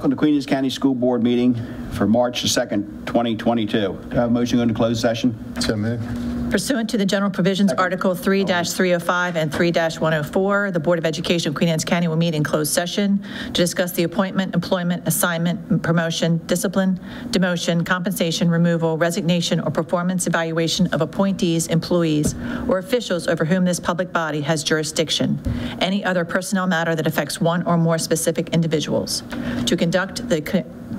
Welcome to Queen Anne's County School Board meeting for March the 2nd, 2022. Do I have a motion to go into closed session? So moved. Pursuant to the general provisions, second. Article 3-305 and 3-104, the Board of Education of Queen Anne's County will meet in closed session to discuss the appointment, employment, assignment, promotion, discipline, demotion, compensation, removal, resignation, or performance evaluation of appointees, employees, or officials over whom this public body has jurisdiction. Any other personnel matter that affects one or more specific individuals.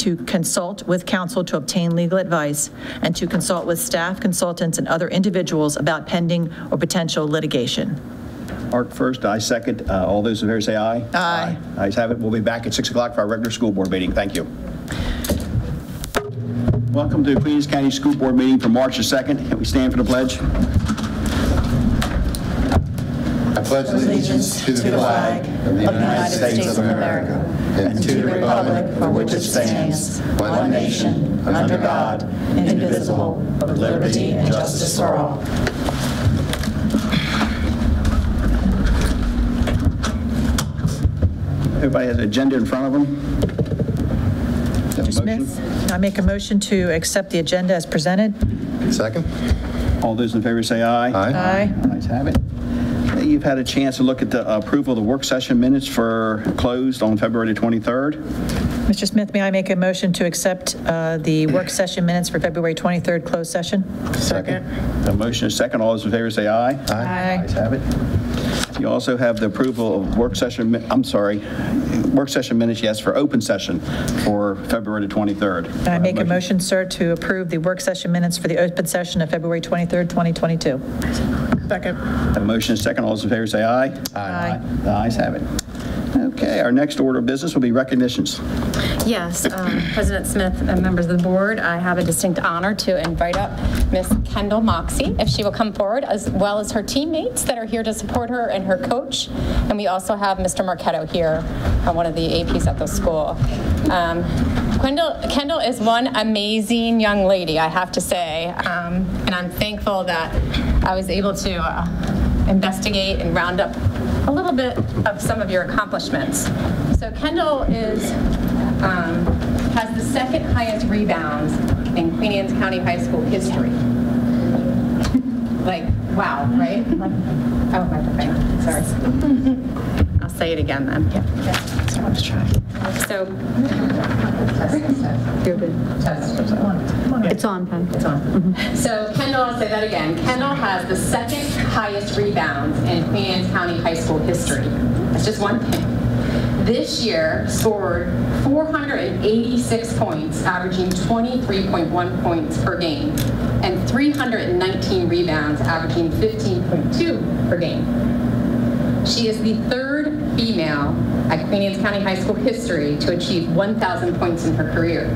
To consult with counsel to obtain legal advice, and to consult with staff, consultants, and other individuals about pending or potential litigation. Art first, I second. All those in favor say aye. Aye. Aye. Ayes have it. We'll be back at 6 o'clock for our regular school board meeting. Thank you. Welcome to the Queen Anne's County School Board meeting for March the 2nd. We stand for the pledge. I pledge allegiance to the flag of the United States of America and to the republic for which it stands, one nation, under God, indivisible, with liberty and justice for all. Everybody has an agenda in front of them. Mr. Smith, I make a motion to accept the agenda as presented. Second. All those in favor say aye. Aye. Aye. Ayes have it. You've had a chance to look at the approval of the work session minutes for closed on February 23rd. Mr. Smith, may I make a motion to accept the work session minutes for February 23rd closed session? Second. The motion is second. All those in favor say aye. Aye. Aye. Ayes have it. You also have the approval of work session, work session minutes, yes, for open session for February 23rd. Can I make a motion, sir, to approve the work session minutes for the open session of February 23rd, 2022? Second. Have a motion is second. All those in favor say aye. Aye. Aye. The ayes have it. Okay, our next order of business will be recognitions. Yes, President Smith and members of the board, I have a distinct honor to invite up Miss Kendall Moxie, if she will come forward, as well as her teammates that are here to support her and her coach. And we also have Mr. Marketo here, one of the APs at the school. Kendall is one amazing young lady, I have to say, and I'm thankful that I was able to investigate and round up a little bit of some of your accomplishments. So Kendall is has the second highest rebounds in Queen Anne's County High School history. Like, wow, right? Like, oh, microphone. Sorry. I'll say it again then. Yeah. So let's try. So it's on, Pen. It's on. Mm-hmm. So Kendall, I'll say that again. Kendall has the second highest rebounds in Queen Anne's County High School history. That's just one thing. This year scored 486 points, averaging 23.1 points per game, and 319 rebounds, averaging 15.2 per game. She is the third female at Queen Anne's County High School history to achieve 1,000 points in her career.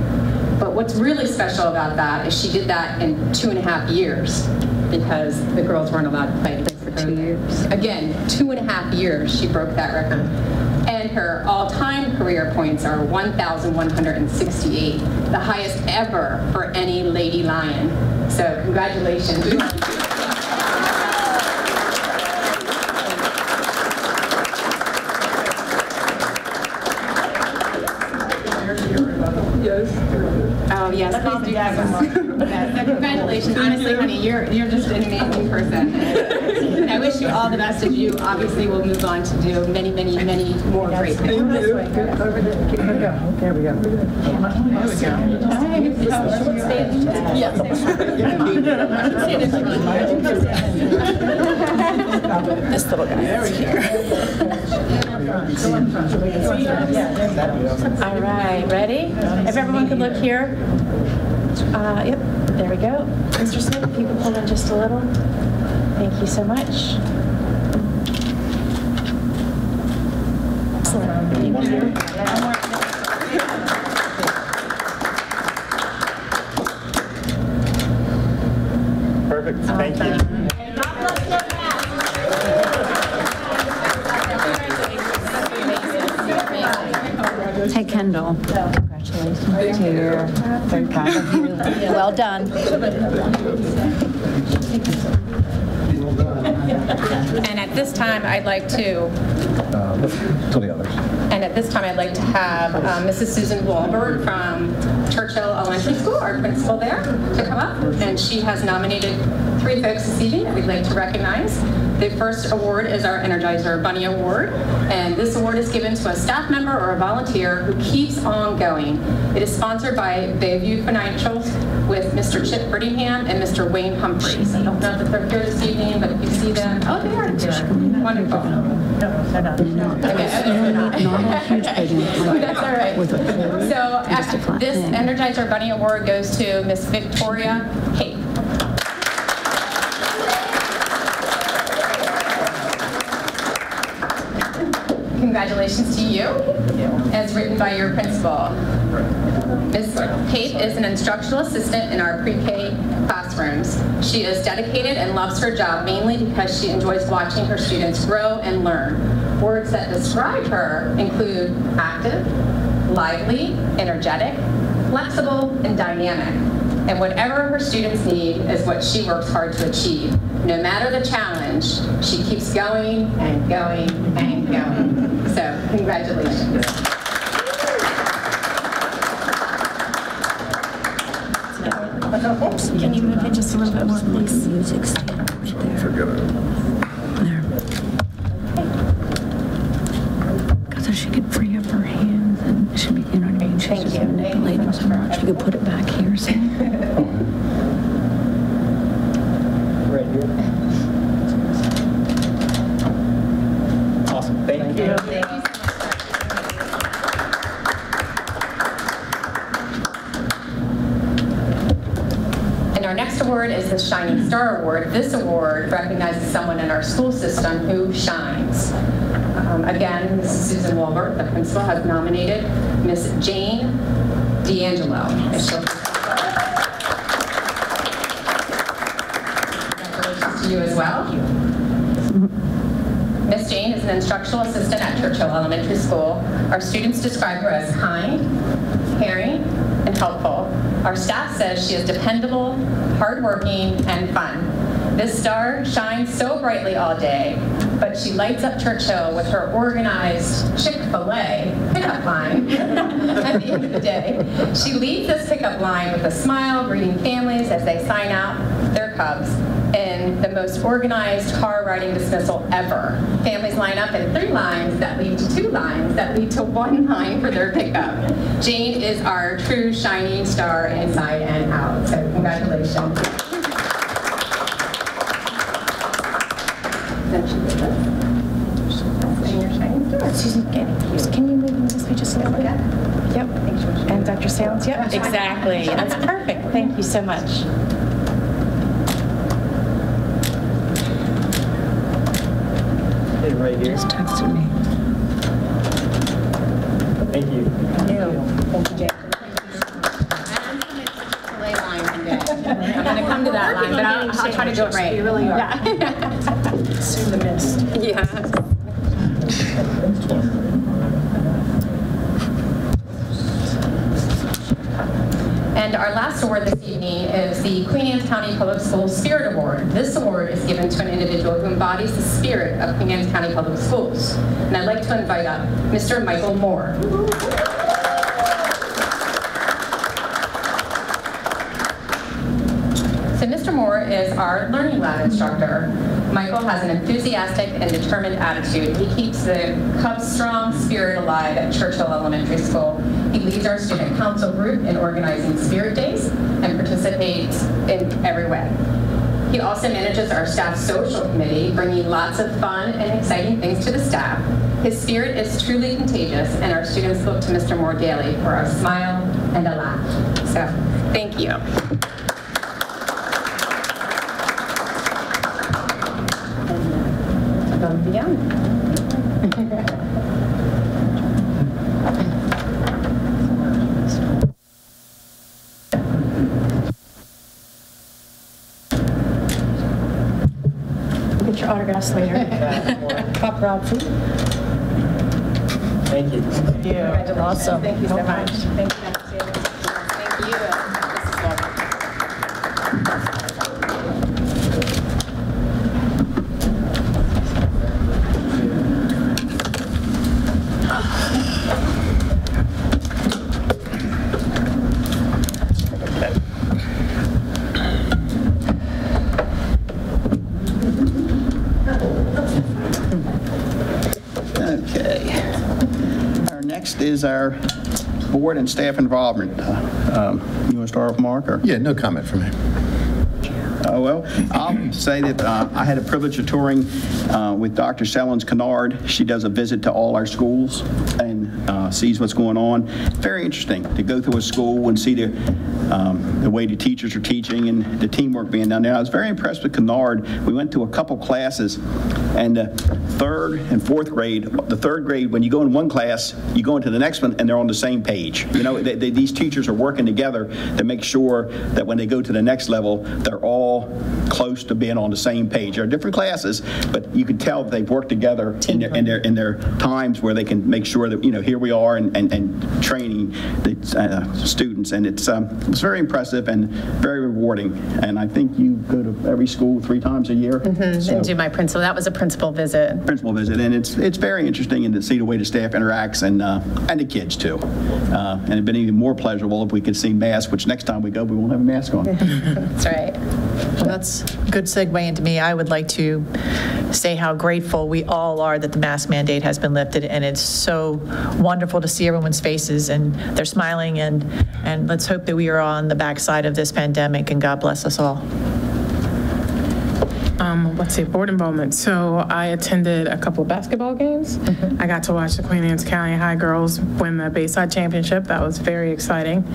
But what's really special about that is she did that in 2.5 years because the girls weren't allowed to play for 2 years. Again, 2.5 years she broke that record. And her all-time career points are 1,168, the highest ever for any Lady Lion. So congratulations. Oh, yes. Please do that. So congratulations. Honestly, honey, you're just an amazing person. And I wish you all the best, as you obviously will move on to do many, many, many more great things. There we go. This little guy. There we go. All right, ready? If everyone could look here. Yep, there we go. Mr. Smith, if you could pull in just a little. Thank you so much. Excellent. Thank you. Perfect. Thank you. Hey, Kendall. So, congratulations. Very proud of you. Well done. And at this time, I'd like to to the others. And at this time, I'd like to have Mrs. Susan Wolbert from Churchill Elementary School, our principal there, to come up. And she has nominated three folks this evening that we'd like to recognize. The first award is our Energizer Bunny Award, and this award is given to a staff member or a volunteer who keeps on going. It is sponsored by Bayview Financial with Mr. Chip Brittingham and Mr. Wayne Humphreys. I don't know if they're here this evening, but if you see them, oh, they are here. Wonderful. No, they're not. No, okay, they're not. That's all right. So actually, this Energizer Bunny Award goes to Miss Victoria Kate. Congratulations to you, as written by your principal. Ms. Kate is an instructional assistant in our pre-K classrooms. She is dedicated and loves her job mainly because she enjoys watching her students grow and learn. Words that describe her include active, lively, energetic, flexible, and dynamic. And whatever her students need is what she works hard to achieve. No matter the challenge, she keeps going and going and going. So, congratulations. Oops, can you move it just a little bit more, please? Music stand right there. Forget it. There. Because she could free up her hands and she could, you know what I mean? She's just manipulating so much. She could put it back here somewhere. Right here. Is the Shining Star Award. This award recognizes someone in our school system who shines. Again, Mrs. Susan Wolbert, the principal, has nominated Miss Jane D'Angelo. Congratulations to you as well. Miss Jane is an instructional assistant at Churchill Elementary School. Our students describe her as kind, caring, and helpful. Our staff says she is dependable, hardworking, and fun. This star shines so brightly all day, but she lights up Churchill with her organized Chick-fil-A pickup line at the end of the day. She leads this pickup line with a smile, greeting families as they sign out their cubs in the most organized car riding dismissal ever. Families line up in three lines that lead to two lines that lead to one line for their pickup. Jane is our true shining star inside and out, so congratulations. Can you move this way just a little bit? Yep. And Dr. Sales? Yep, exactly. That's perfect. Thank you so much. Right here. Just texted me. Thank you. Thank you. Thank you, Jay. I'm going to come to that line, but I'll try to do it right. You really are. Yeah. Soon the mist. Yeah. And our last award this evening is the Queen Anne's County Public Schools Spirit Award. This award is given to an individual who embodies the spirit of Queen Anne's County Public Schools. And I'd like to invite up Mr. Michael Moore. So Mr. Moore is our Learning Lab instructor. Michael has an enthusiastic and determined attitude. He keeps the Cubs' strong spirit alive at Churchill Elementary School. He leads our student council group in organizing spirit days and participates in every way. He also manages our staff social committee, bringing lots of fun and exciting things to the staff. His spirit is truly contagious, and our students look to Mr. Moore daily for a smile and a laugh. So, thank you. Later. Pop Rob food. Thank you. Thank you. Congratulations. Awesome. Thank you so much. Thank you. Thank you. next is our board and staff involvement. You want to start off, Mark? Or? Yeah, no comment from me. Well, I'll say that I had a privilege of touring with Dr. Sellins Kennard. She does a visit to all our schools and sees what's going on. Very interesting to go through a school and see the way the teachers are teaching and the teamwork being done there. I was very impressed with Kennard. We went to a couple classes, and third and fourth grade, the third grade, when you go in one class, you go into the next one, and they're on the same page. You know, these teachers are working together to make sure that when they go to the next level, they're all close to being on the same page. There are different classes, but you can tell they've worked together in their times where they can make sure that, you know, here we are and training the students, and it's very impressive and very rewarding. And I think you go to every school 3 times a year. Mm-hmm. So, and do my principal. That was a principal visit. Principal visit, and it's very interesting to see the way the staff interacts and the kids too. And it'd been even more pleasurable if we could see masks, which next time we go, we won't have a mask on. That's right. Well, that's a good segue into me. I would like to say how grateful we all are that the mask mandate has been lifted, and it's so wonderful to see everyone's faces and they're smiling, and let's hope that we are on the backside of this pandemic, and God bless us all. Let's see, board involvement. So I attended a couple basketball games. Mm-hmm. I got to watch the Queen Anne's County High girls win the Bayside Championship. That was very exciting.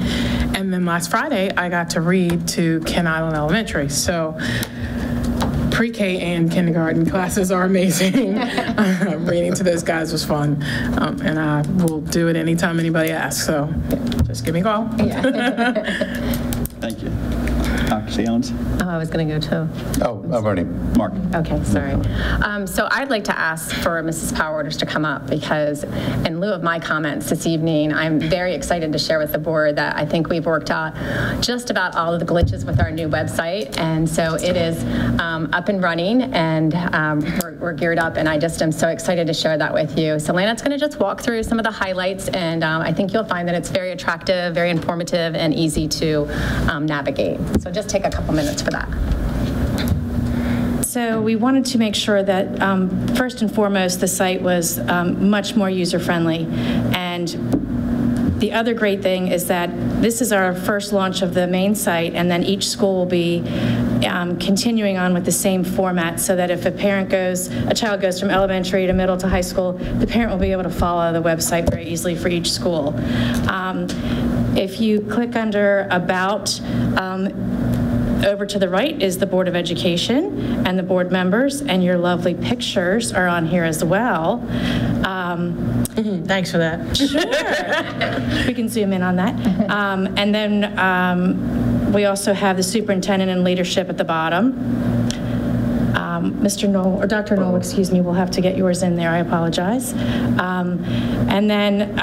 And then last Friday, I got to read to Kent Island Elementary. So pre-K and kindergarten classes are amazing. Reading to those guys was fun. And I will do it anytime anybody asks. So just give me a call. Yeah. Thank you. Oh, I was going to go to. Oh, I've already. Mark. Okay, sorry. So I'd like to ask for Mrs. Powers to come up, because in lieu of my comments this evening, I'm very excited to share with the board that I think we've worked out just about all of the glitches with our new website. And so it is up and running, and we're geared up, and I just am so excited to share that with you. So Lana's going to just walk through some of the highlights, and I think you'll find that it's very attractive, very informative, and easy to navigate. So just take a couple minutes for that. So we wanted to make sure that first and foremost the site was much more user-friendly, and the other great thing is that this is our first launch of the main site, and then each school will be continuing on with the same format, so that if a child goes from elementary to middle to high school, the parent will be able to follow the website very easily for each school. If you click under About, over to the right is the Board of Education and the board members, and your lovely pictures are on here as well. Thanks for that. Sure. We can zoom in on that. And then we also have the superintendent and leadership at the bottom. Mr. Knoll, or Dr. Knoll, excuse me, we'll have to get yours in there. I apologize. And then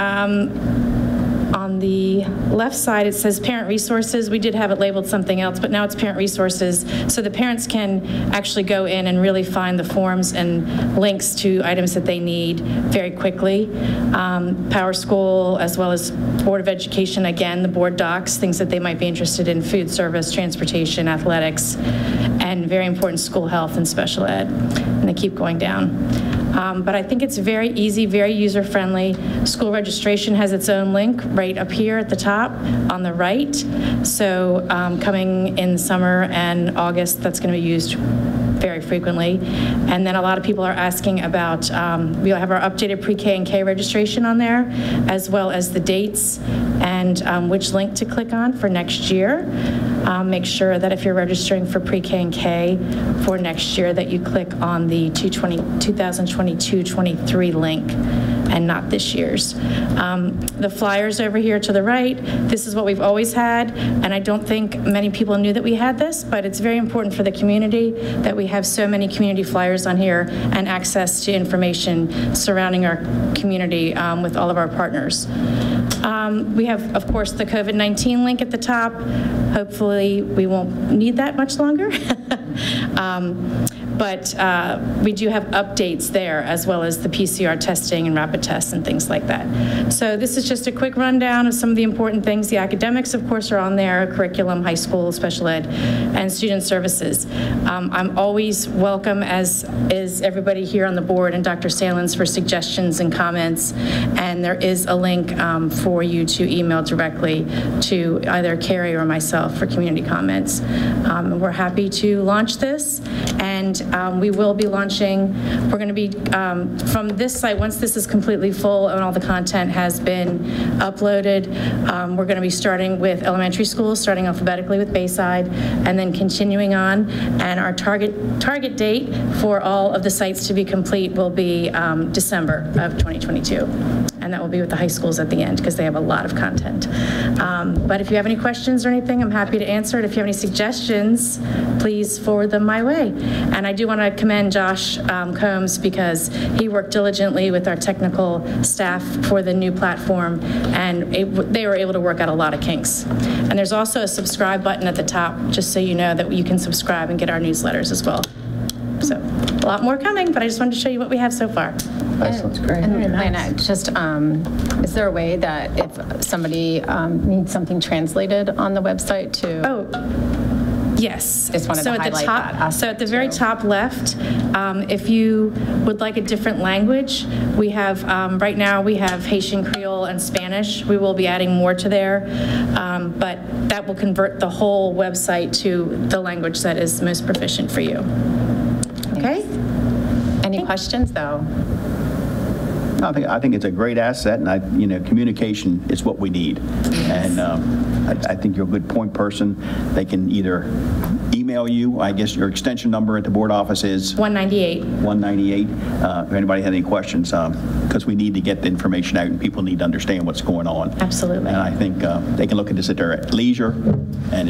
on the left side, it says parent resources. We did have it labeled something else, but now it's parent resources. So the parents can actually go in and really find the forms and links to items that they need very quickly. PowerSchool, as well as Board of Education, again, the board docs, things that they might be interested in, food service, transportation, athletics, and very important, school health and special ed. And they keep going down. But I think it's very easy, very user-friendly. School registration has its own link right up here at the top on the right. So coming in summer and August, that's going to be used very frequently. And then a lot of people are asking about, we'll have our updated pre-K and K registration on there, as well as the dates and which link to click on for next year. Make sure that if you're registering for pre-K and K for next year, that you click on the 2022-23 link and not this year's. The flyers over here to the right, this is what we've always had, and I don't think many people knew that we had this, but it's very important for the community that we have so many community flyers on here and access to information surrounding our community with all of our partners. We have, of course, the COVID-19 link at the top. Hopefully we won't need that much longer. but we do have updates there, as well as the PCR testing and rapid tests and things like that. So this is just a quick rundown of some of the important things. The academics, of course, are on there, curriculum, high school, special ed, and student services. I'm always welcome, as is everybody here on the board and Dr. Salins, for suggestions and comments, and there is a link for you to email directly to either Carrie or myself for community comments. We're happy to launch this, and we will be launching, we're going to be from this site, once this is completely full and all the content has been uploaded, we're going to be starting with elementary schools, starting alphabetically with Bayside, and then continuing on. And our target date for all of the sites to be complete will be December of 2022, and that will be with the high schools at the end, because they have a lot of content. But if you have any questions or anything, I'm happy to answer it. If you have any suggestions, please forward them my way. And I do want to commend Josh Combs, because he worked diligently with our technical staff for the new platform, and they were able to work out a lot of kinks. And there's also a subscribe button at the top, just so you know that you can subscribe and get our newsletters as well. So a lot more coming, but I just wanted to show you what we have so far. Excellent. Great. And Lana, just is there a way that if somebody needs something translated on the website to? Oh, yes. Just wanted to highlight that aspect. So at the very top left, if you would like a different language, we have right now we have Haitian Creole and Spanish. We will be adding more to there, but that will convert the whole website to the language that is most proficient for you. Okay. Any questions, though? I think it's a great asset, and communication is what we need. And I think you're a good point person. They can either email you. I guess your extension number at the board office is 198. 198. If anybody had any questions, because we need to get the information out, and people need to understand what's going on. Absolutely. And I think they can look at this at their leisure, and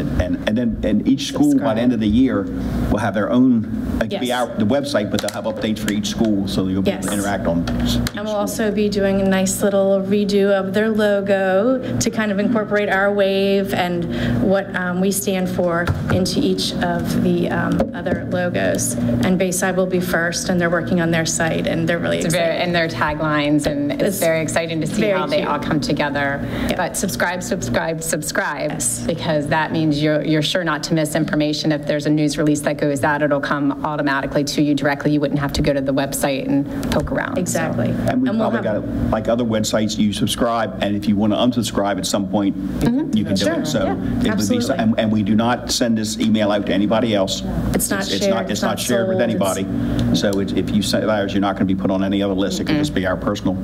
each school by the end of the year will have their own. It can be out the website, but they'll have updates for each school, so you'll be able to interact on. And we'll also be doing a nice little redo of their logo to kind of incorporate our wave and what we stand for into each of the other logos. And Bayside will be first, and they're working on their site, and they're really excited. And their taglines, and it's very exciting to see how they all come together. Yep. But subscribe, subscribe, subscribe, because that means you're sure not to miss information. If there's a news release that goes out, it'll come automatically to you directly. You wouldn't have to go to the website and poke around. Exactly. So. And we'll probably got, like other websites, you subscribe, and if you want to unsubscribe at some point, you can do it. So it would be, and we do not send this email out to anybody else. It's not shared. It's not shared with anybody. So if you send ours, you're not going to be put on any other list. It can just be our personal.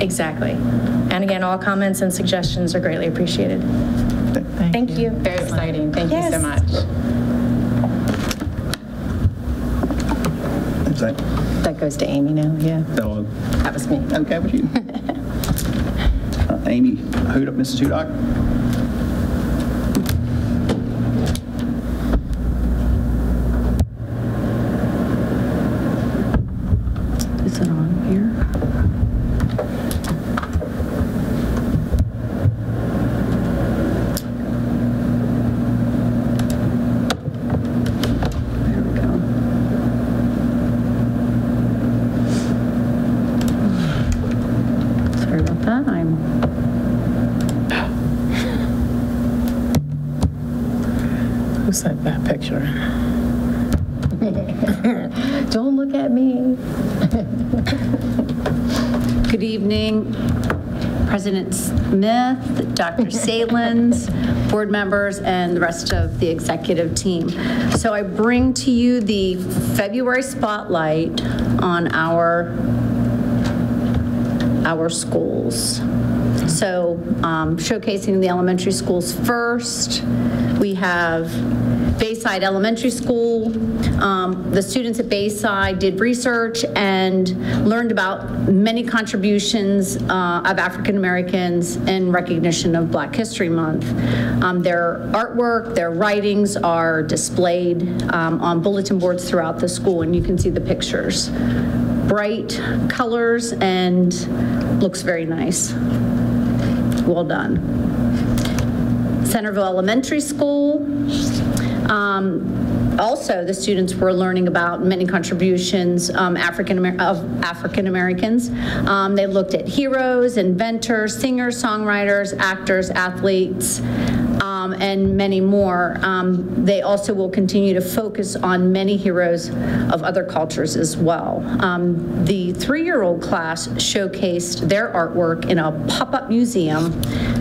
Exactly. And again, all comments and suggestions are greatly appreciated. Thank you. Very exciting. Thank you so much. That goes to Amy now, yeah. That was me. Okay with you. Amy, Mrs. Hudock. Is it on that picture? Don't look at me. Good evening, President Smith, Dr. Salins, board members, and the rest of the executive team. So I bring to you the February spotlight on our schools. So showcasing the elementary schools first, we have Bayside Elementary School. The students at Bayside did research and learned about many contributions of African Americans in recognition of Black History Month. Their artwork, their writings are displayed on bulletin boards throughout the school, and you can see the pictures. Bright colors and looks very nice. Well done. Centerville Elementary School, Also, the students were learning about many contributions of African Americans. They looked at heroes, inventors, singers, songwriters, actors, athletes, and many more. They also will continue to focus on many heroes of other cultures as well. The three-year-old class showcased their artwork in a pop-up museum,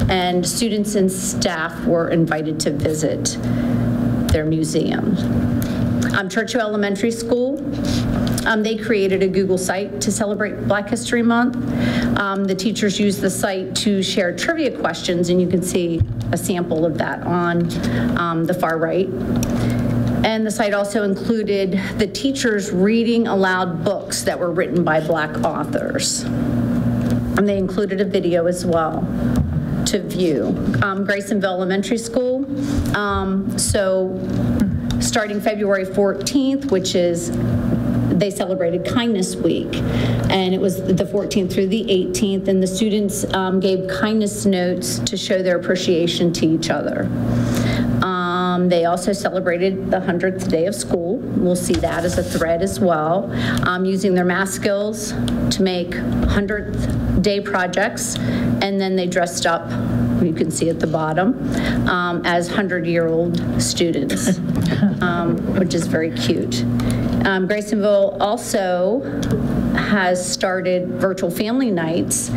and students and staff were invited to visit their museum. Churchill Elementary School, they created a Google site to celebrate Black History Month. The teachers used the site to share trivia questions, and you can see a sample of that on the far right. And the site also included the teachers reading aloud books that were written by Black authors. And they included a video as well to view. Grasonville Elementary School, so starting February 14th, which is, they celebrated Kindness Week, and it was the 14th through the 18th, and the students gave kindness notes to show their appreciation to each other. They also celebrated the 100th day of school. We'll see that as a thread as well, using their math skills to make 100th day projects, and then they dressed up, you can see at the bottom, as 100-year-old students, which is very cute. Grasonville also has started virtual family nights,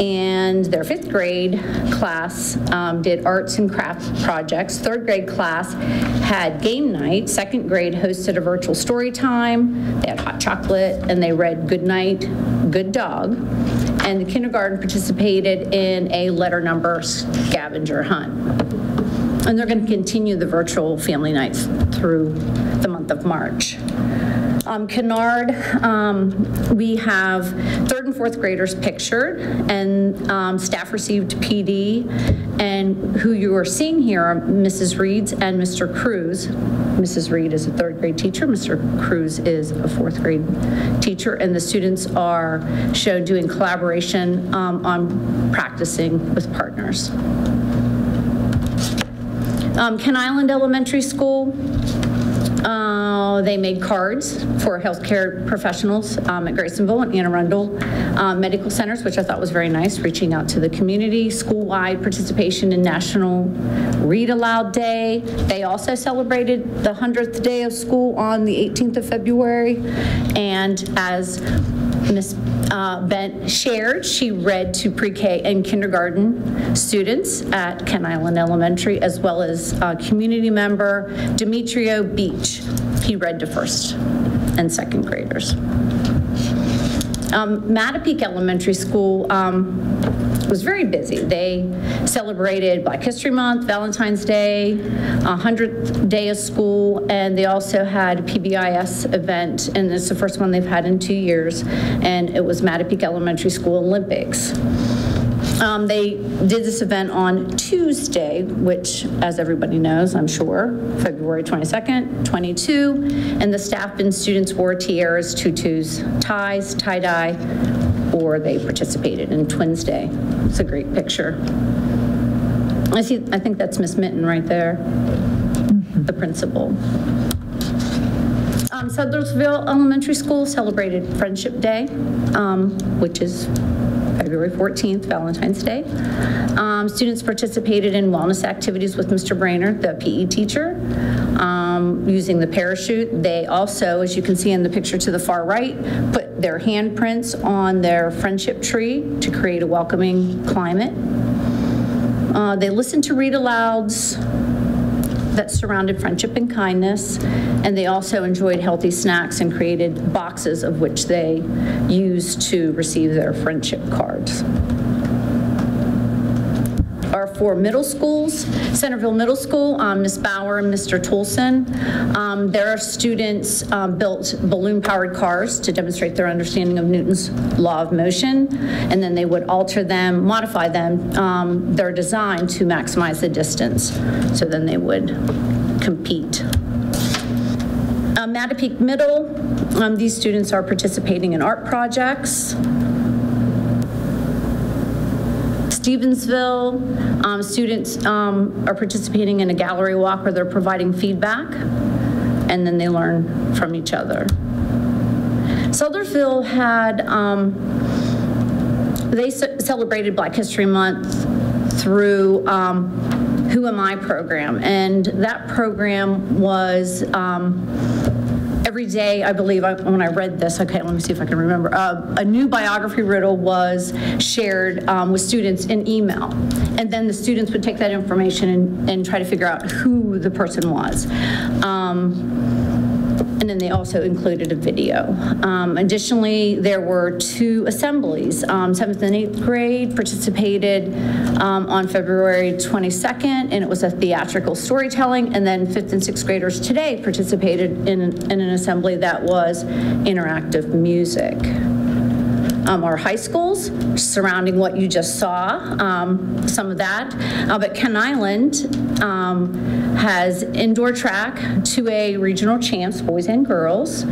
and their 5th grade class did arts and craft projects. 3rd grade class had game night. 2nd grade hosted a virtual story time. They had hot chocolate, and they read Good Night, Good Dog. And the kindergarten participated in a letter number scavenger hunt. And they're going to continue the virtual family nights through the month of March. Kennard, we have 3rd and 4th graders pictured, and staff received PD, and who you are seeing here are Mrs. Reeds and Mr. Cruz. Mrs. Reed is a 3rd grade teacher, Mr. Cruz is a 4th grade teacher, and the students are shown doing collaboration on practicing with partners. Kent Island Elementary School, they made cards for healthcare professionals at Grasonville and Anne Arundel Medical Centers, which I thought was very nice, reaching out to the community. School-wide participation in National Read Aloud Day. They also celebrated the 100th day of school on the 18th of February, and as Ms. Bent shared, she read to pre-K and kindergarten students at Kent Island Elementary, as well as community member Demetrio Beach. He read to 1st and 2nd graders. Matapeake Elementary School was very busy. They celebrated Black History Month, Valentine's Day, 100th day of school, and they also had a PBIS event, and it's the first one they've had in 2 years, and it was Matapeake Elementary School Olympics. They did this event on Tuesday, which, as everybody knows, I'm sure, February 22nd, 22, and the staff and students wore tiaras, tutus, ties, tie-dye, or they participated in Twins Day. It's a great picture. I think that's Miss Mitten right there, the principal. Centerville Elementary School celebrated Friendship Day, which is February 14th, Valentine's Day. Students participated in wellness activities with Mr. Brainerd, the PE teacher, using the parachute. They also, as you can see in the picture to the far right, put their handprints on their friendship tree to create a welcoming climate. They listened to read alouds that surrounded friendship and kindness, and they also enjoyed healthy snacks and created boxes of which they used to receive their friendship cards. Our 4 middle schools, Centerville Middle School, Ms. Bauer and Mr. Toulson. Their students built balloon-powered cars to demonstrate their understanding of Newton's law of motion, and then they would alter them, modify them, their design to maximize the distance. So then they would compete. Matapeake Middle, these students are participating in art projects. Stevensville, students are participating in a gallery walk where they're providing feedback. and then they learn from each other. Southerville had, they celebrated Black History Month through Who Am I program, and that program was every day, I believe, when I read this, okay, let me see if I can remember, a new biography riddle was shared with students in email. And then the students would take that information and try to figure out who the person was. And then they also included a video. Additionally, there were two assemblies. 7th and 8th grade participated on February 22nd, and it was a theatrical storytelling, and then 5th and 6th graders today participated in an assembly that was interactive music. Our high schools, surrounding what you just saw, some of that. But Kent Island has indoor track, 2A regional champs, boys and girls,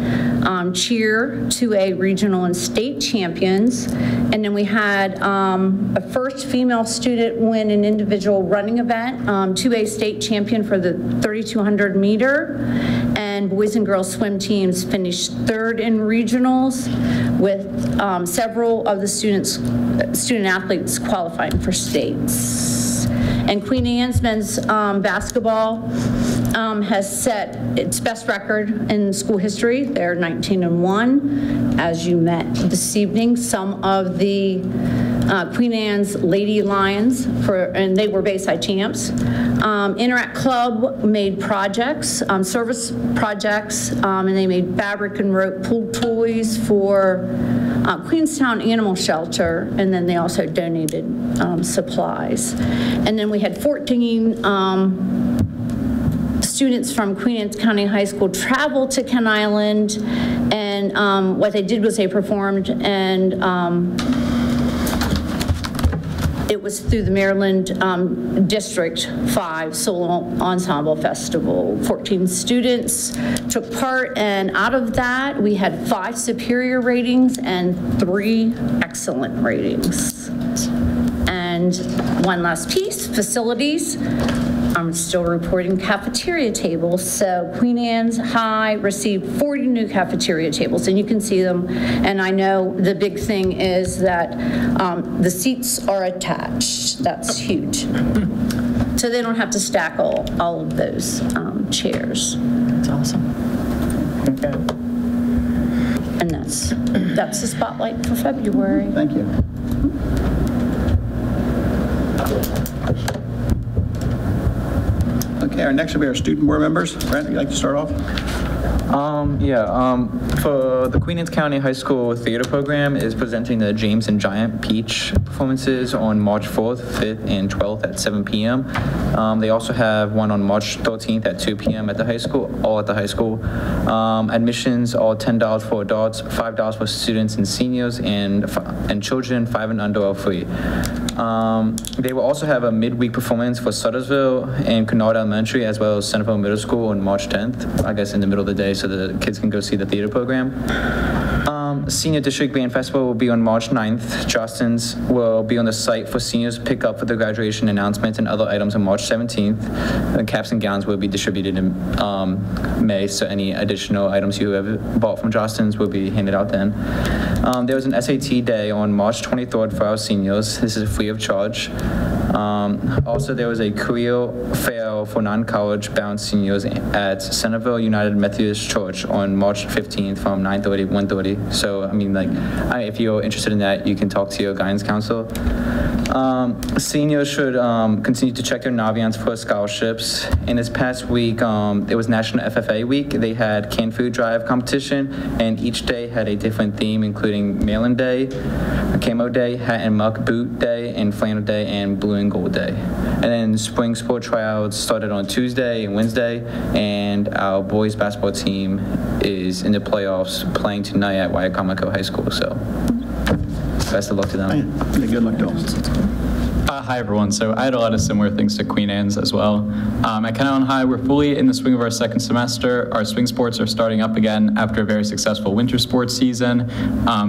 cheer, 2A regional and state champions, and then we had a first female student win an individual running event, 2A state champion for the 3,200 meter, and boys and girls swim teams finished third in regionals with several of the student athletes qualifying for states. And Queen Anne's men's basketball has set its best record in school history. They're 19-1, as you met this evening. Some of the Queen Anne's Lady Lions, and they were Bayside champs. Interact Club made projects, service projects, and they made fabric and rope pool toys for Queenstown Animal Shelter, and then they also donated supplies. And then we had 14 students from Queen Anne's County High School travel to Kent Island, and what they did was they performed, and it was through the Maryland District 5 Solo Ensemble Festival. 14 students took part, and out of that, we had 5 superior ratings and 3 excellent ratings. And one last piece, facilities. I'm still reporting cafeteria tables. So Queen Anne's High received 40 new cafeteria tables, and you can see them. And I know the big thing is that the seats are attached. That's huge. So they don't have to stack all of those chairs. That's awesome. Okay. And that's the spotlight for February. Thank you. Okay, our next will be our student board members. Brent, would you like to start off? For the Queen Anne's County High School Theater Program is presenting the James and Giant Peach performances on March 4th, 5th, and 12th at 7 p.m. They also have one on March 13th at 2 p.m. at the high school, all at the high school. Admissions are $10 for adults, $5 for students and seniors, and children 5 and under are free. They will also have a midweek performance for Suttersville and Kennard Elementary, as well as Centerville Middle School on March 10th, I guess in the middle of the day, so the kids can go see the theater program. Senior District Band Festival will be on March 9th. Jostens will be on the site for seniors to pick up for the graduation announcements and other items on March 17th. And caps and gowns will be distributed in May, so any additional items you have bought from Jostens will be handed out then. There was an SAT day on March 23rd for our seniors. This is free of charge. Also, there was a career fair for non-college bound seniors at Centerville United Methodist Church on March 15th from 9:30 to 1:30. So, I mean, like, if you're interested in that, you can talk to your guidance counselor. Seniors should continue to check their Naviance for scholarships. And this past week, it was National FFA Week. They had canned food drive competition, and each day had a different theme, including Maryland Day, Camo Day, Hat and Muck Boot Day, and Flannel Day, and Blue and Gold Day. And then spring sport tryouts started on Tuesday and Wednesday, and our boys basketball team is in the playoffs playing tonight at Wycomico High School. So best of luck to them. Good luck to them. Hi, everyone. So I had a lot of similar things to Queen Anne's as well. At Kent Island High, we're fully in the swing of our second semester. Our swing sports are starting up again after a very successful winter sports season.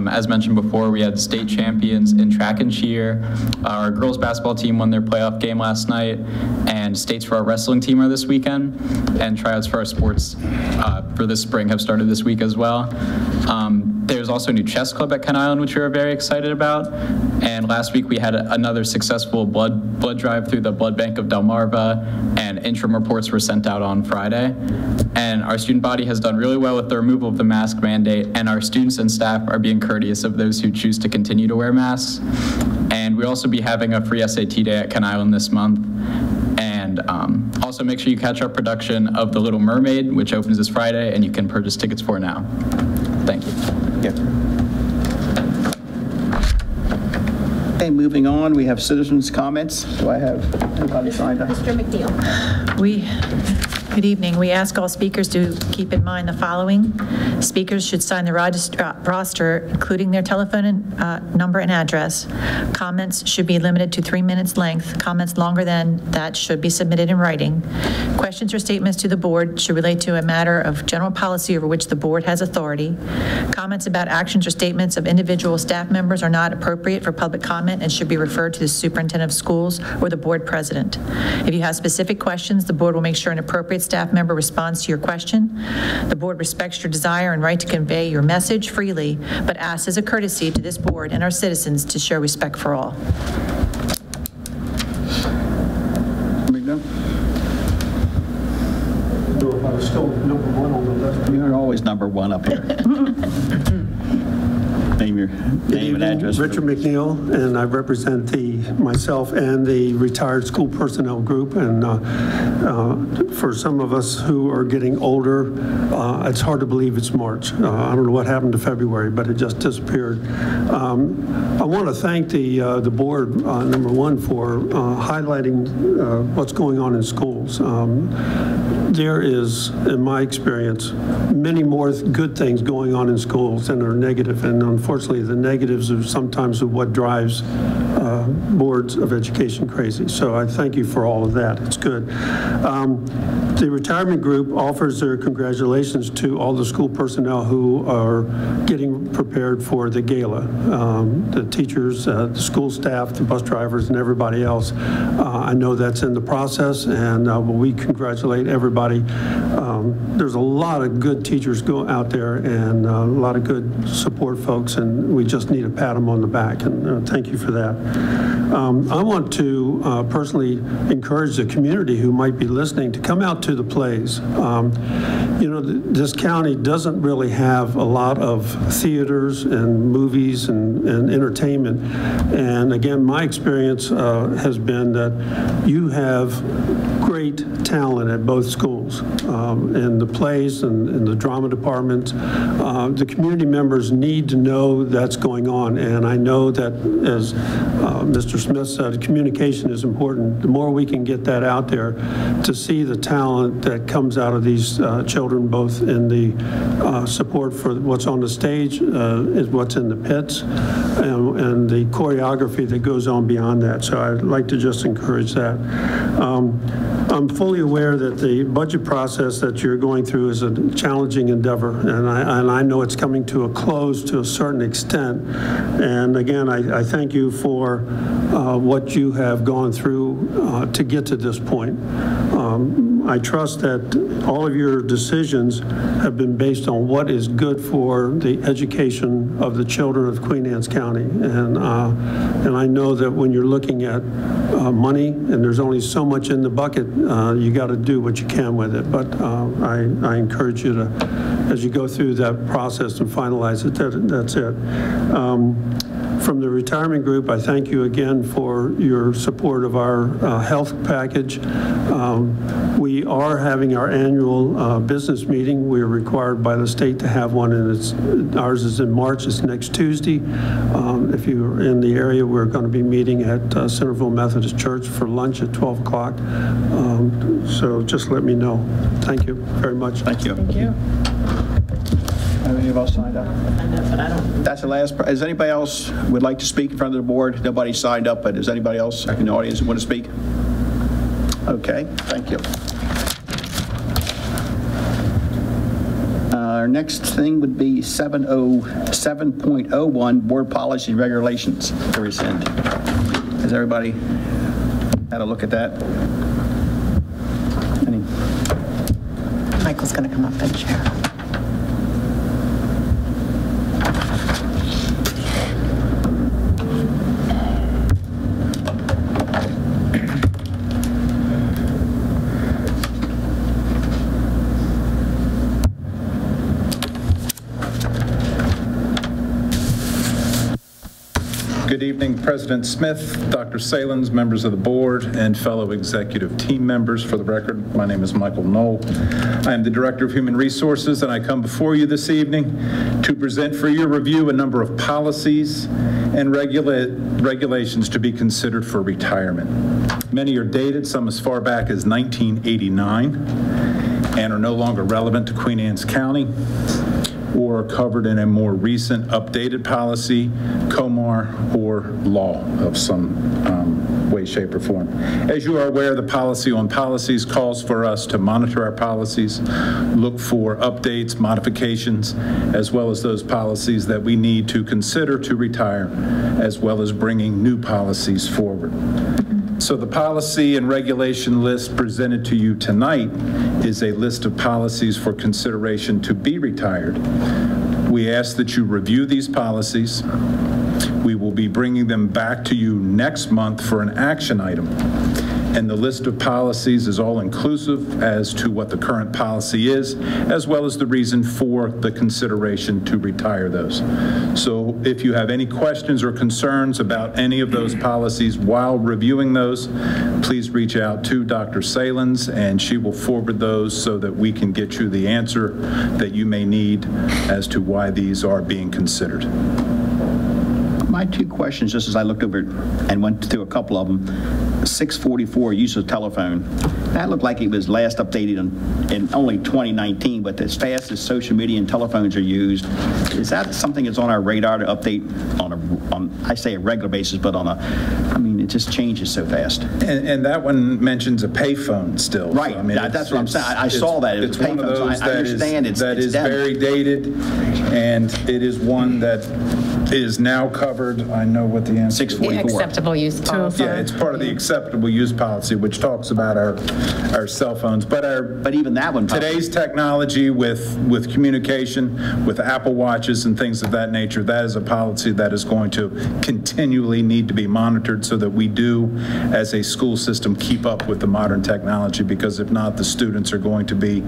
As mentioned before, we had state champions in track and cheer. Our girls basketball team won their playoff game last night, and and states for our wrestling team are this weekend, and tryouts for our sports for this spring have started this week as well. There's also a new chess club at Kent Island, which we were very excited about. And last week we had another successful blood drive through the blood bank of Delmarva, and interim reports were sent out on Friday. And our student body has done really well with the removal of the mask mandate, and our students and staff are being courteous of those who choose to continue to wear masks. And we'll also be having a free SAT day at Kent Island this month. And also make sure you catch our production of The Little Mermaid, which opens this Friday, and you can purchase tickets for now. Thank you. Yeah. Okay, moving on, we have citizens' comments. Do I have anybody signed up? Mr. McNeil. Good evening. We ask all speakers to keep in mind the following. Speakers should sign the roster, including their telephone and, number and address. Comments should be limited to 3 minutes length. Comments longer than that should be submitted in writing. Questions or statements to the board should relate to a matter of general policy over which the board has authority. Comments about actions or statements of individual staff members are not appropriate for public comment and should be referred to the superintendent of schools or the board president. If you have specific questions, the board will make sure an appropriate staff member responds to your question. The board respects your desire and right to convey your message freely, but asks as a courtesy to this board and our citizens to show respect for all. You're always number one up here. Name and address. Richard McNeil, and I represent myself and the retired school personnel group. And for some of us who are getting older, it's hard to believe it's March. I don't know what happened to February, but it just disappeared. I want to thank the board, number one, for highlighting what's going on in schools. There is, in my experience, many more good things going on in schools than are negative, and unfortunately the negatives are sometimes what drives boards of education crazy. So I thank you for all of that. It's good. The retirement group offers their congratulations to all the school personnel who are getting prepared for the gala. The teachers, the school staff, the bus drivers, and everybody else. I know that's in the process, and we congratulate everybody. There's a lot of good teachers out there, and a lot of good support folks, and we just need to pat them on the back, and thank you for that. I want to personally encourage the community who might be listening to come out to the plays. You know, this county doesn't really have a lot of theaters and movies and entertainment, and again, my experience has been that you have great talent at both schools. And the plays and the drama departments. The community members need to know that's going on, and I know that, as Mr. Smith said, communication is important. The more we can get that out there to see the talent that comes out of these children, both in the support for what's on the stage, is what's in the pits, and the choreography that goes on beyond that. So I'd like to just encourage that. I'm fully aware that the budget process that you're going through is a challenging endeavor, and I know it's coming to a close to a certain extent. And again, I thank you for what you have gone through to get to this point. I trust that all of your decisions have been based on what is good for the education of the children of Queen Anne's County. And I know that when you're looking at money, and there's only so much in the bucket, you got to do what you can with it. But I encourage you to, as you go through that process and finalize it, that's it. From the retirement group, I thank you again for your support of our health package. We are having our annual business meeting. We're required by the state to have one, and ours is in March. It's next Tuesday. If you're in the area, we're going to be meeting at Centerville Methodist Church for lunch at 12 o'clock. So just let me know. Thank you very much. Thank you. Thank you. Have any of us signed up? That's the last. Is anybody else would like to speak in front of the board? Nobody signed up, but is anybody else in the audience who want to speak? Okay, thank you. Our next thing would be 707.01 board policy regulations to rescind. Has everybody had a look at that? Michael's going to come up and share. Good evening, President Smith, Dr. Salins, members of the board, and fellow executive team members. For the record, my name is Michael Knoll. I am the Director of Human Resources, and I come before you this evening to present for your review a number of policies and regulations to be considered for retirement. Many are dated, some as far back as 1989, and are no longer relevant to Queen Anne's County, or are covered in a more recent updated policy, COMAR, or law of some way, shape, or form. As you are aware, the policy on policies calls for us to monitor our policies, look for updates, modifications, as well as those policies that we need to consider to retire, as well as bringing new policies forward. So the policy and regulation list presented to you tonight is a list of policies for consideration to be retired. We ask that you review these policies. We will be bringing them back to you next month for an action item. And the list of policies is all inclusive as to what the current policy is, as well as the reason for the consideration to retire those. So if you have any questions or concerns about any of those policies while reviewing those, please reach out to Dr. Salins and she will forward those so that we can get you the answer that you may need as to why these are being considered. My two questions, just as I looked over and went through a couple of them, 644 use of telephone. That looked like it was last updated in only 2019, but as fast as social media and telephones are used, is that something that's on our radar to update on I say a regular basis, but on a, I mean, it just changes so fast. And that one mentions a payphone still. Right, so, I mean, that's what I'm saying. I saw that. It's one of those that is very dated, and it is one that is now covered. I know what the answer is. 644. The acceptable use policy. Yeah, it's part of the acceptable use policy, which talks about our cell phones. But even that one. Today's technology with communication, with Apple Watches and things of that nature, that is a policy that is going to continually need to be monitored so that we do, as a school system, keep up with the modern technology. Because if not, the students are going to be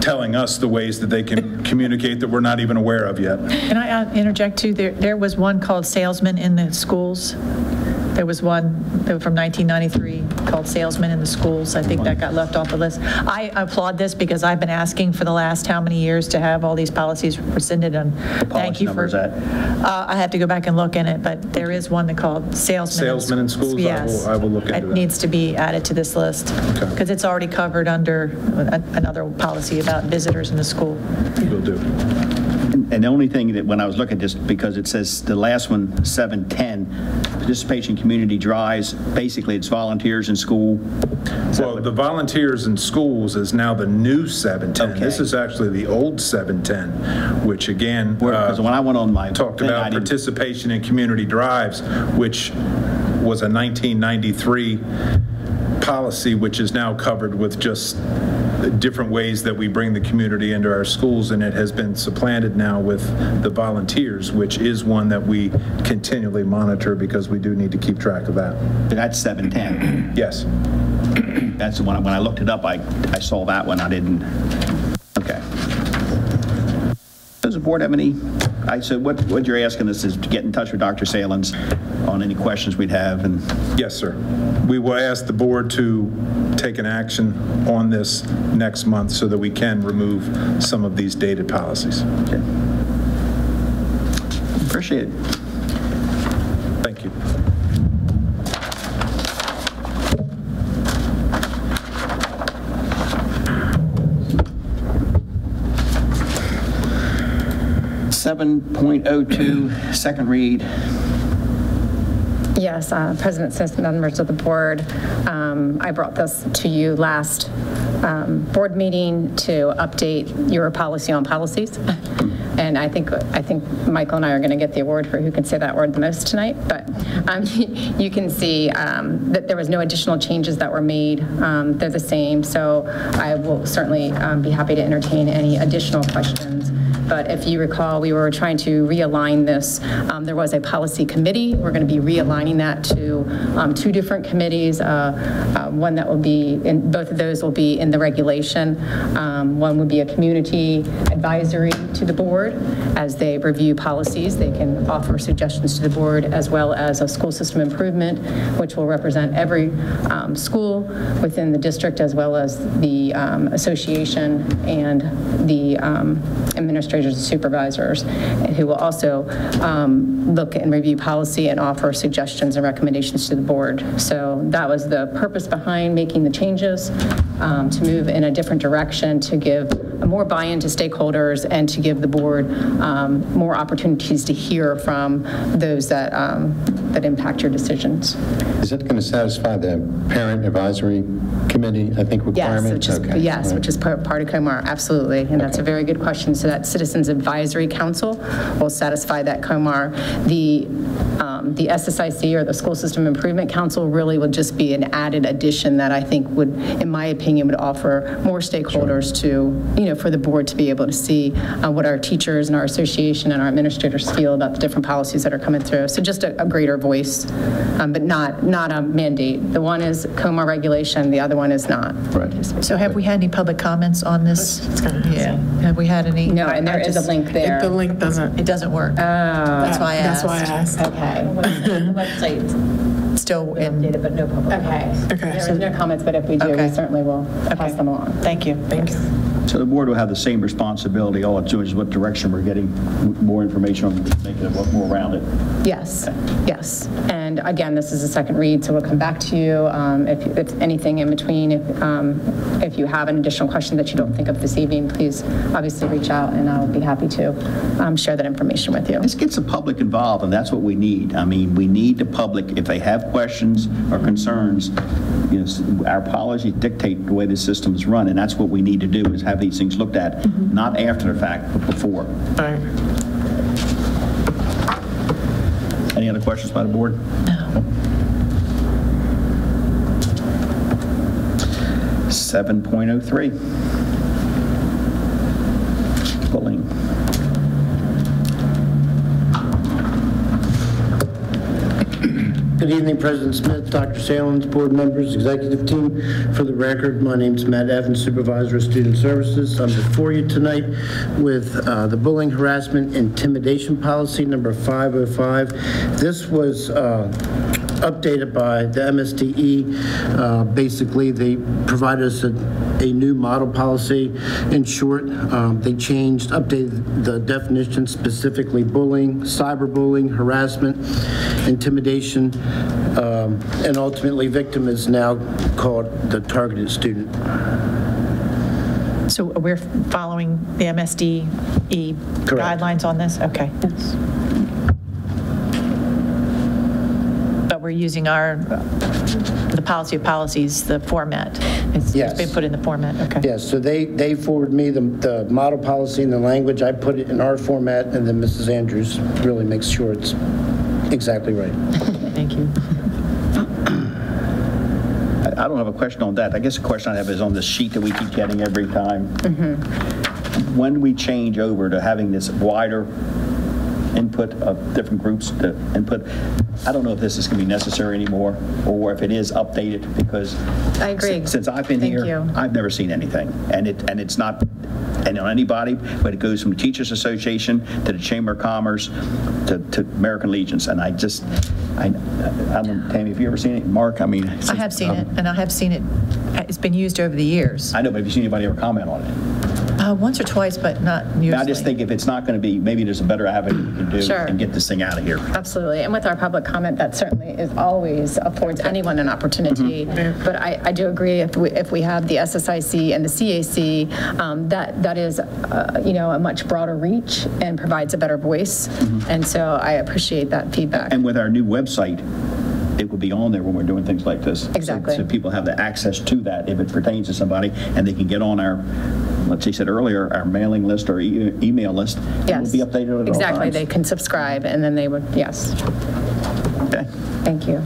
telling us the ways that they can communicate that we're not even aware of yet. Can I interject too? There was one called Salesman in the Schools. There was one from 1993 called Salesman in the Schools. I think that got left off the list. I applaud this because I've been asking for the last how many years to have all these policies rescinded. And thank you for that. I have to go back and look in it, but there is one that called Salesman in Schools. Yes, I will look into it. It needs to be added to this list because it's already covered under another policy about visitors in the school. Will do. And the only thing that when I was looking at this, because it says the last one, 710, participation community drives, basically it's volunteers in school. Well, the volunteers in schools is now the new 710. Okay. This is actually the old 710, which again, when I went on my talked about participation in community drives, which was a 1993 policy, which is now covered with just different ways that we bring the community into our schools, and it has been supplanted now with the volunteers, which is one that we continually monitor because we do need to keep track of that. That's 710. Yes. That's the one. When I looked it up, I saw that one. I didn't. Okay. Does the board have any? I said, what you're asking us is to get in touch with Dr. Salins on any questions we'd have. And yes, sir. We will ask the board to take an action on this next month so that we can remove some of these dated policies. Okay. Appreciate it. Thank you. (7.02) second read. Yes, President Smith, members of the board, I brought this to you last board meeting to update your policy on policies. and I think Michael and I are going to get the award for who can say that word the most tonight, but you can see that there was no additional changes that were made. They're the same, so I will certainly be happy to entertain any additional questions. But if you recall, we were trying to realign this. There was a policy committee. We're going to be realigning that to two different committees. One that will be, both of those will be in the regulation. One would be a community advisory to the board. As they review policies, they can offer suggestions to the board, as well as a school system improvement, which will represent every school within the district, as well as the association and the administration and supervisors, who will also look and review policy and offer suggestions and recommendations to the board. So that was the purpose behind making the changes, to move in a different direction, to give more buy-in to stakeholders and to give the board more opportunities to hear from those that that impact your decisions. Is that going to satisfy the parent advisory committee, I think, requirement? Yes, which is, okay. Yes, right. Which is part of COMAR, absolutely. And okay. That's a very good question. So that Citizens Advisory Council will satisfy that COMAR. The SSIC, or the School System Improvement Council, really would just be an added addition that I think would, in my opinion, would offer more stakeholders to, you know, for the board to be able to see what our teachers and our association and our administrators feel about the different policies that are coming through. So just a greater voice, but not a mandate. The one is COMAR regulation, the other one is not. Right. So have we had any public comments on this? It's kind of, yeah. Have we had any? No, and there is a link there. The link doesn't. It doesn't work. That's why I asked. That's why I asked. Okay. The website still in data, but no public. Okay. Comments. Okay. There is no comments, but if we do, we certainly will pass them along. Thank you. Thank you. So the board will have the same responsibility. All it's doing is what direction we're getting more information on, making it more rounded. Yes. Okay. Yes. And again, this is a second read, so we'll come back to you if anything in between. If you have an additional question that you don't think of this evening, please obviously reach out, and I'll be happy to share that information with you. This gets the public involved, and that's what we need. I mean, we need the public, if they have questions or concerns. You know, our policies dictate the way the system is run, and that's what we need to do, is have these things looked at, not after the fact, but before. All right. Any other questions by the board? No. 7.03. Bullying. Good evening, President Smith, Dr. Salins, board members, executive team. For the record, my name's Matt Evans, supervisor of student services. I'm before you tonight with the bullying, harassment, intimidation policy number 505. This was updated by the MSDE. Basically, they provided us a new model policy. In short, they updated the definition, specifically bullying, cyberbullying, harassment, intimidation, and ultimately victim is now called the targeted student. So we're following the MSDE guidelines on this? Okay. Yes. But we're using the policy of policies, the format. It's been put in the format, okay. Yes, so they forwarded me the model policy and the language. I put it in our format, and then Mrs. Andrews really makes sure it's exactly right. Thank you. I don't have a question on that. I guess the question I have is on the sheet that we keep getting every time. When we change over to having this wider input of different groups to input, I don't know if this is going to be necessary anymore, or if it is updated, because I agree. Since I've been here, I've never seen anything, and it's not on anybody, but it goes from the Teachers Association to the Chamber of Commerce to American Legions, and I just, I don't know, Tammy, have you ever seen it? Mark, I mean, I have seen it, and I have seen it. It's been used over the years. I know, but have you seen anybody ever comment on it? Once or twice, but not usually. I just think if it's not going to be, maybe there's a better avenue we can do and get this thing out of here. Absolutely. And with our public comment, that certainly is always affords anyone an opportunity. But I do agree, if we have the SSIC and the CAC, that is, you know, a much broader reach and provides a better voice. And so I appreciate that feedback. And with our new website, it will be on there when we're doing things like this. Exactly. So people have the access to that if it pertains to somebody, and they can get on our, like she said earlier, our mailing list or email list. Yes. It will be updated at all times. They can subscribe, and then they would, yes. Okay. Thank you.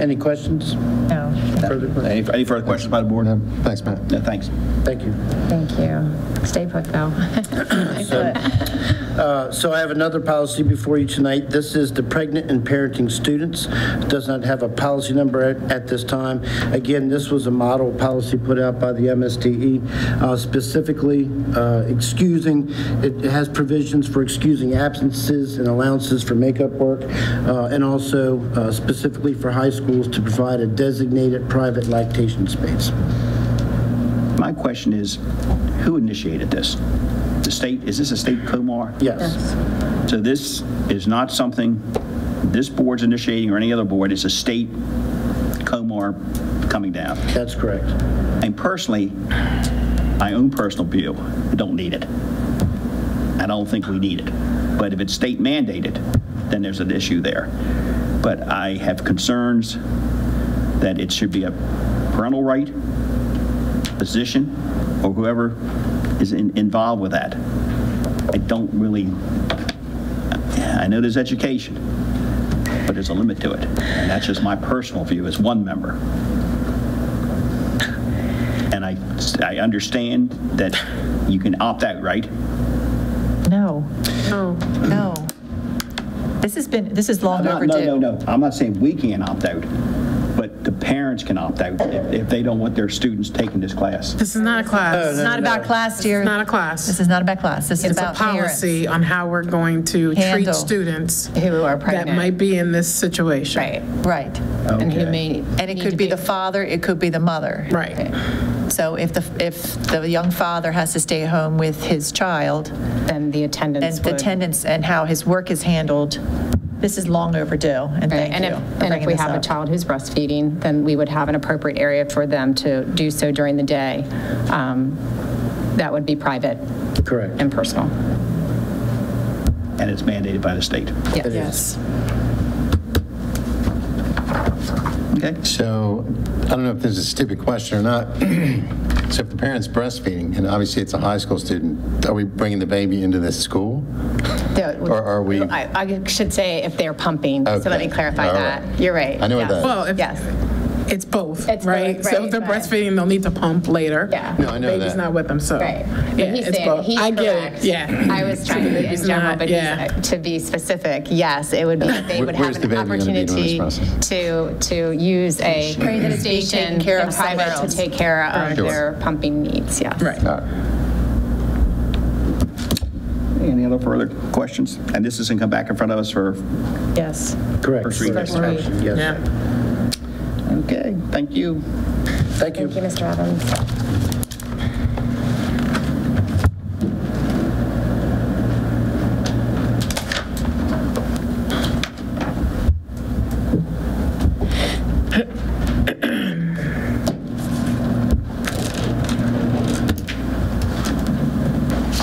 Any questions? No. Further questions? Any further questions by the board? No. Thanks, Matt. No, thanks. Thank you. Thank you. Stay put, though. So I have another policy before you tonight. This is the pregnant and parenting students. It does not have a policy number at this time. Again, this was a model policy put out by the MSDE, specifically excusing. It has provisions for excusing absences and allowances for makeup work, and also specifically for high schools to provide a designated private lactation space. My question is, who initiated this? The state? Is this a state COMAR? Yes. So this is not something this board's initiating or any other board. It's a state COMAR coming down. That's correct. And personally, my own personal view, I don't need it. I don't think we need it. But if it's state mandated, then there's an issue there. But I have concerns that it should be a parental right, physician, or whoever is involved with that. I don't really, I know there's education, but there's a limit to it. And that's just my personal view as one member. And I understand that you can opt out, right? No, no, no. This is long overdue. No. I'm not saying we can opt out, but the parents can opt out if they don't want their students taking this class. This is not a class. No, it's not about class, dear. It's not a class. This is not about class. This is about policy on how we're going to treat students who are pregnant that might be in this situation. Right. Okay. And who may, and it could be the father, it could be the mother. Right. Okay. So if the young father has to stay home with his child, then the attendance and how his work is handled. This is long overdue, and if we have a child who's breastfeeding, then we would have an appropriate area for them to do so during the day. That would be private. Correct. And personal. And it's mandated by the state. Yes. Okay. So I don't know if this is a stupid question or not. So if the parent's breastfeeding, and obviously it's a high school student, are we bringing the baby into this school? Or are we? I should say if they're pumping. Okay. So let me clarify that. You're right. I know what that is. Well, it's both, right? So if they're breastfeeding, they'll need to pump later. Yeah. No, I know that. Baby's not with them, so. Right. Yeah, it's both. I get it. Yeah. I was trying to be general, but to be specific, yes, it would be that they would have an opportunity to use a station in private to take care of their pumping needs. Yes. Right. Any other further questions? And this doesn't come back in front of us for first reading. Yes. Yeah. Okay. Thank you. Thank you. Thank you, Mr. Adams.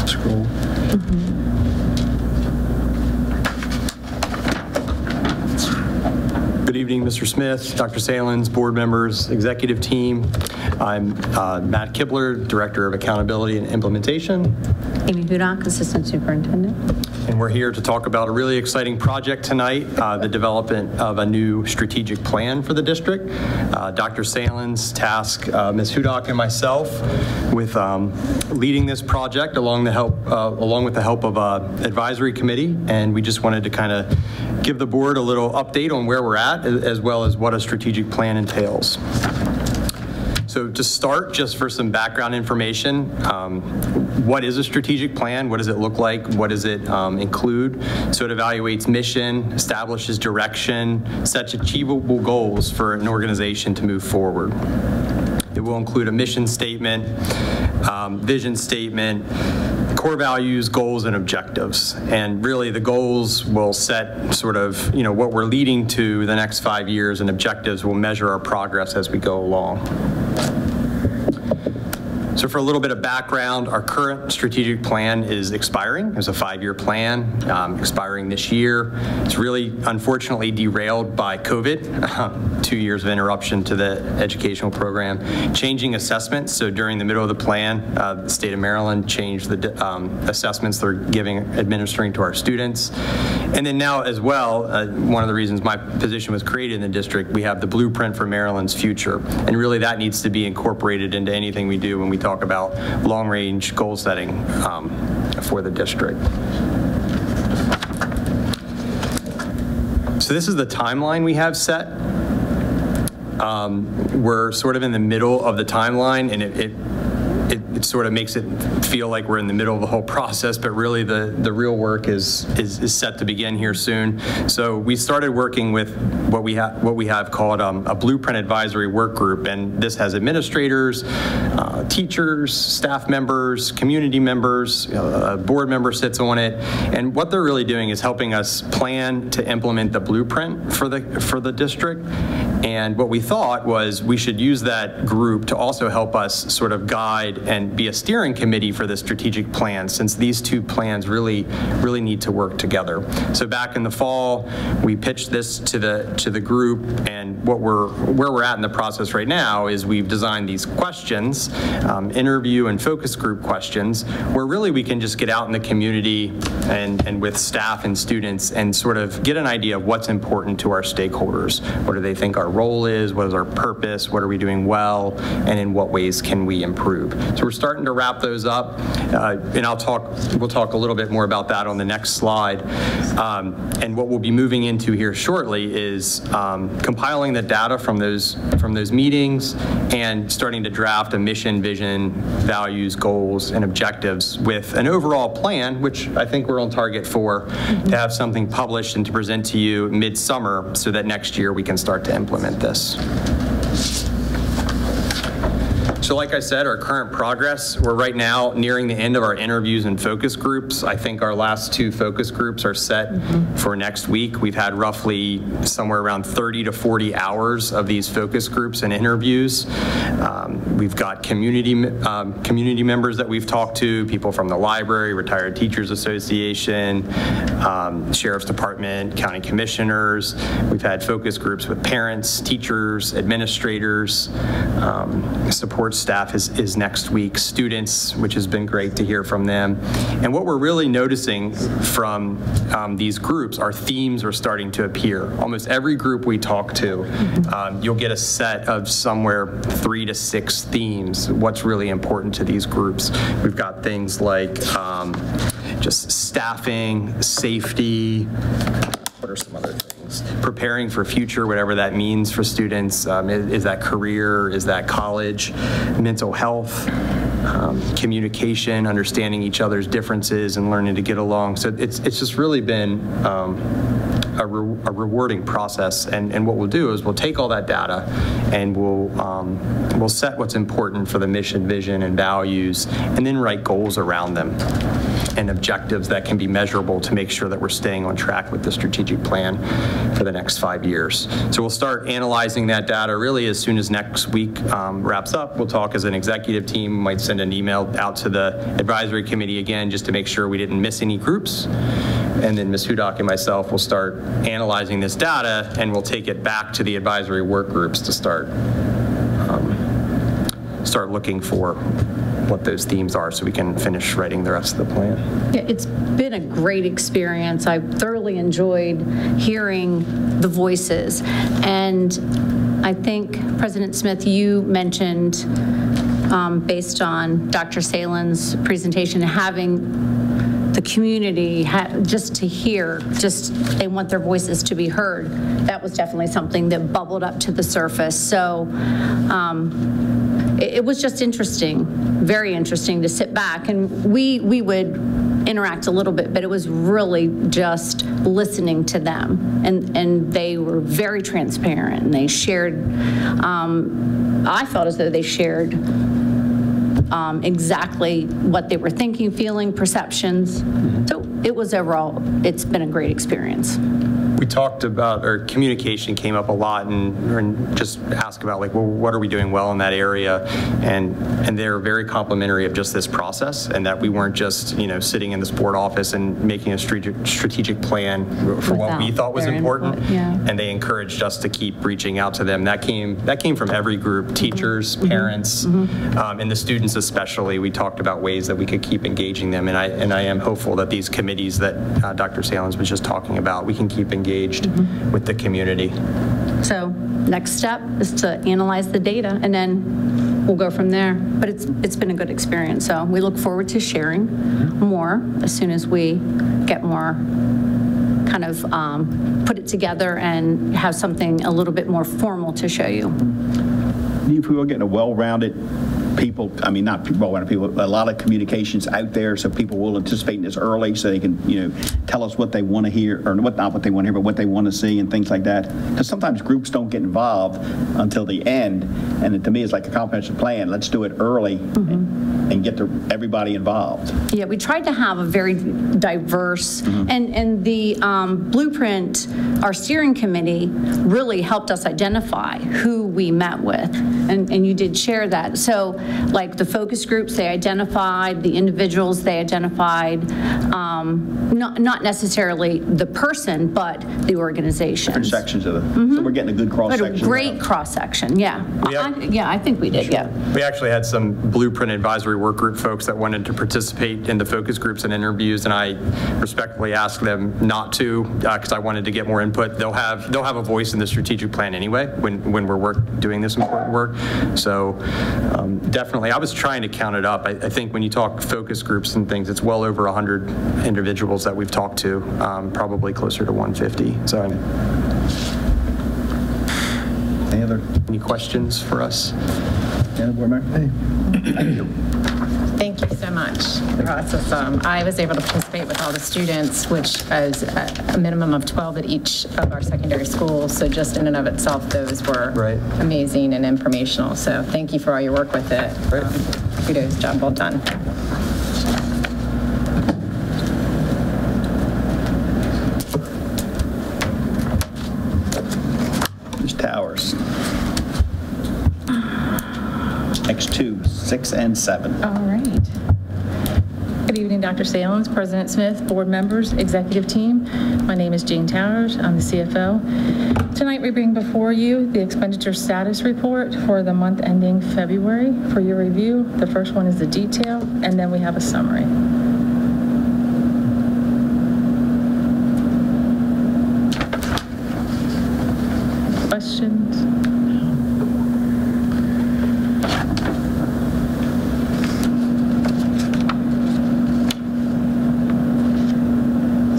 Scroll. Good evening, Mr. Smith, Dr. Salins, board members, executive team. I'm Matt Kibler, Director of Accountability and Implementation. Amy Hudock, Assistant Superintendent. And we're here to talk about a really exciting project tonight, the development of a new strategic plan for the district. Dr. Salins tasked Ms. Hudock and myself with leading this project along with the help of an advisory committee. And we just wanted to kind of give the board a little update on where we're at, as well as what a strategic plan entails. So to start, just for some background information, what is a strategic plan? What does it look like? What does it include? So it evaluates mission, establishes direction, sets achievable goals for an organization to move forward. It will include a mission statement, vision statement, core values, goals, and objectives. And really the goals will set sort of, you know, what we're leading to the next 5 years, and objectives will measure our progress as we go along. So for a little bit of background, our current strategic plan is expiring. It's a 5-year plan, expiring this year. It's really unfortunately derailed by COVID, 2 years of interruption to the educational program. Changing assessments, so during the middle of the plan, the state of Maryland changed the assessments they're administering to our students. And then now as well, one of the reasons my position was created in the district, we have the blueprint for Maryland's future. And really that needs to be incorporated into anything we do when we talk about long-range goal setting for the district. So this is the timeline we have set. We're sort of in the middle of the timeline, and it sort of makes it feel like we're in the middle of the whole process, but really the real work is set to begin here soon. So we started working with what we have called a blueprint advisory work group, and this has administrators, teachers, staff members, community members, a board member sits on it, and what they're really doing is helping us plan to implement the blueprint for the district. And what we thought was we should use that group to also help us sort of guide and be a steering committee for the strategic plan, since these two plans really need to work together. So back in the fall, we pitched this to the group, and where we're at in the process right now is we've designed these questions, interview and focus group questions, where really we can just get out in the community and with staff and students and sort of get an idea of what's important to our stakeholders. What do they think our role is? What is our purpose? What are we doing well? And in what ways can we improve? So we're starting to wrap those up, and we'll talk a little bit more about that on the next slide. And what we'll be moving into here shortly is compiling the data from those meetings and starting to draft a mission, vision, values, goals, and objectives with an overall plan, which I think we're on target for, to have something published and to present to you mid-summer so that next year we can start to implement this. So like I said, our current progress, we're right now nearing the end of our interviews and focus groups. I think our last two focus groups are set for next week. We've had roughly somewhere around 30 to 40 hours of these focus groups and interviews. We've got community members that we've talked to, people from the library, Retired Teachers Association, Sheriff's Department, County Commissioners. We've had focus groups with parents, teachers, administrators, support staff is next week, students, which has been great to hear from them. And what we're really noticing from these groups are themes are starting to appear. Almost every group we talk to, you'll get a set of somewhere 3 to 6 themes, what's really important to these groups. We've got things like just staffing, safety, what are some other things? Preparing for future, whatever that means for students. Is that career? Is that college? Mental health, communication, understanding each other's differences and learning to get along. So it's just really been a rewarding process. And what we'll do is we'll take all that data and we'll set what's important for the mission, vision, and values, and then write goals around them and objectives that can be measurable to make sure that we're staying on track with the strategic plan for the next 5 years. So we'll start analyzing that data really as soon as next week wraps up. We'll talk as an executive team, might send an email out to the advisory committee again just to make sure we didn't miss any groups. And then Ms. Hudak and myself will start analyzing this data, and we'll take it back to the advisory work groups to start looking for what those themes are so we can finish writing the rest of the plan. Yeah, it's been a great experience. I thoroughly enjoyed hearing the voices. And I think, President Smith, you mentioned, based on Dr. Salen's presentation, having the community just to hear, just they want their voices to be heard. That was definitely something that bubbled up to the surface. So it was just interesting, very interesting to sit back, and we would interact a little bit, but it was really just listening to them, and they were very transparent, and they shared, I felt as though they shared exactly what they were thinking, feeling, perceptions. So it was overall, it's been a great experience. We talked about, or communication came up a lot, and just asked about, like, well, what are we doing well in that area? And they're very complimentary of just this process, and that we weren't just, you know, sitting in this board office and making a strategic plan for what we thought was important. And they encouraged us to keep reaching out to them. That came from every group, teachers, parents, and the students especially. We talked about ways that we could keep engaging them, and I am hopeful that these committees that Dr. Salins was just talking about, we can keep engaged with the community. So next step is to analyze the data, and then we'll go from there. But it's been a good experience, so we look forward to sharing more as soon as we get more kind of put it together and have something a little bit more formal to show you. If we were getting a well-rounded people, I mean, not well-rounded people, a lot of communications out there, so people will anticipate in this early, so they can, you know, tell us what they want to hear, or not what they want to hear, but what they want to see and things like that. Because sometimes groups don't get involved until the end, and it, to me, it's like a comprehensive plan. Let's do it early and get everybody involved. Yeah, we tried to have a very diverse, and the blueprint, our steering committee really helped us identify who we met with, and you did share that. So like the focus groups, they identified the individuals, they identified not necessarily the person, but the organization. Different sections of it. So we're getting a good cross-section. But a great cross-section, I think we did, We actually had some blueprint advisory work group folks that wanted to participate in the focus groups and interviews, and I respectfully asked them not to, because I wanted to get more input. They'll have a voice in the strategic plan anyway when we're doing this important work. So definitely, I was trying to count it up. I think when you talk focus groups and things, it's well over 100 individuals that we've talked to, probably closer to 150. So any questions for us? Thank you so much, Ross. I was able to participate with all the students, which is a minimum of 12 at each of our secondary schools. So just in and of itself, those were amazing and informational. So thank you for all your work with it. Kudos, job well done. Towers. X2, 6 and 7. All right. Good evening, Dr. Salins, President Smith, board members, executive team. My name is Jane Towers. I'm the CFO. Tonight we bring before you the expenditure status report for the month ending February for your review. The first one is the detail, and then we have a summary. Questions?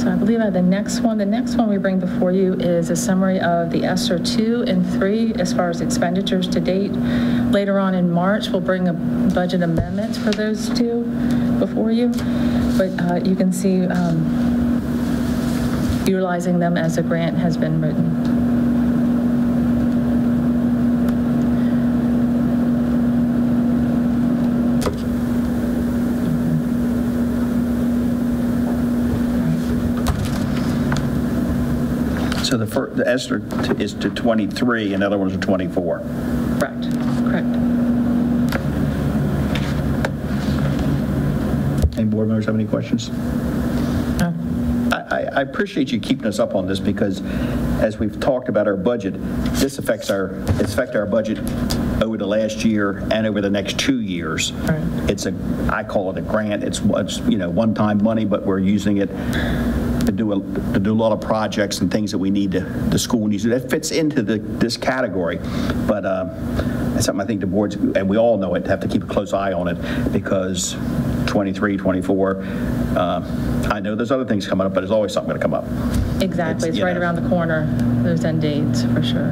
So I believe the next one we bring before you is a summary of the ESSER II and III as far as expenditures to date. Later on in March, we'll bring a budget amendments for those two before you, but you can see utilizing them as a grant has been written. So the ESSER is to 23, and other ones are 24. Correct. Correct. Any board members have any questions? No. I appreciate you keeping us up on this, because as we've talked about our budget, this affects our budget over the last year and over the next 2 years. Right. It's I call it a grant. It's you know, one-time money, but we're using it to do a lot of projects and things that we need the school needs. That fits into this category, but that's something I think the boards, and we all know it, have to keep a close eye on it, because 23, 24, I know there's other things coming up, but there's always something going to come up. Exactly, it's right around the corner, those end dates, for sure.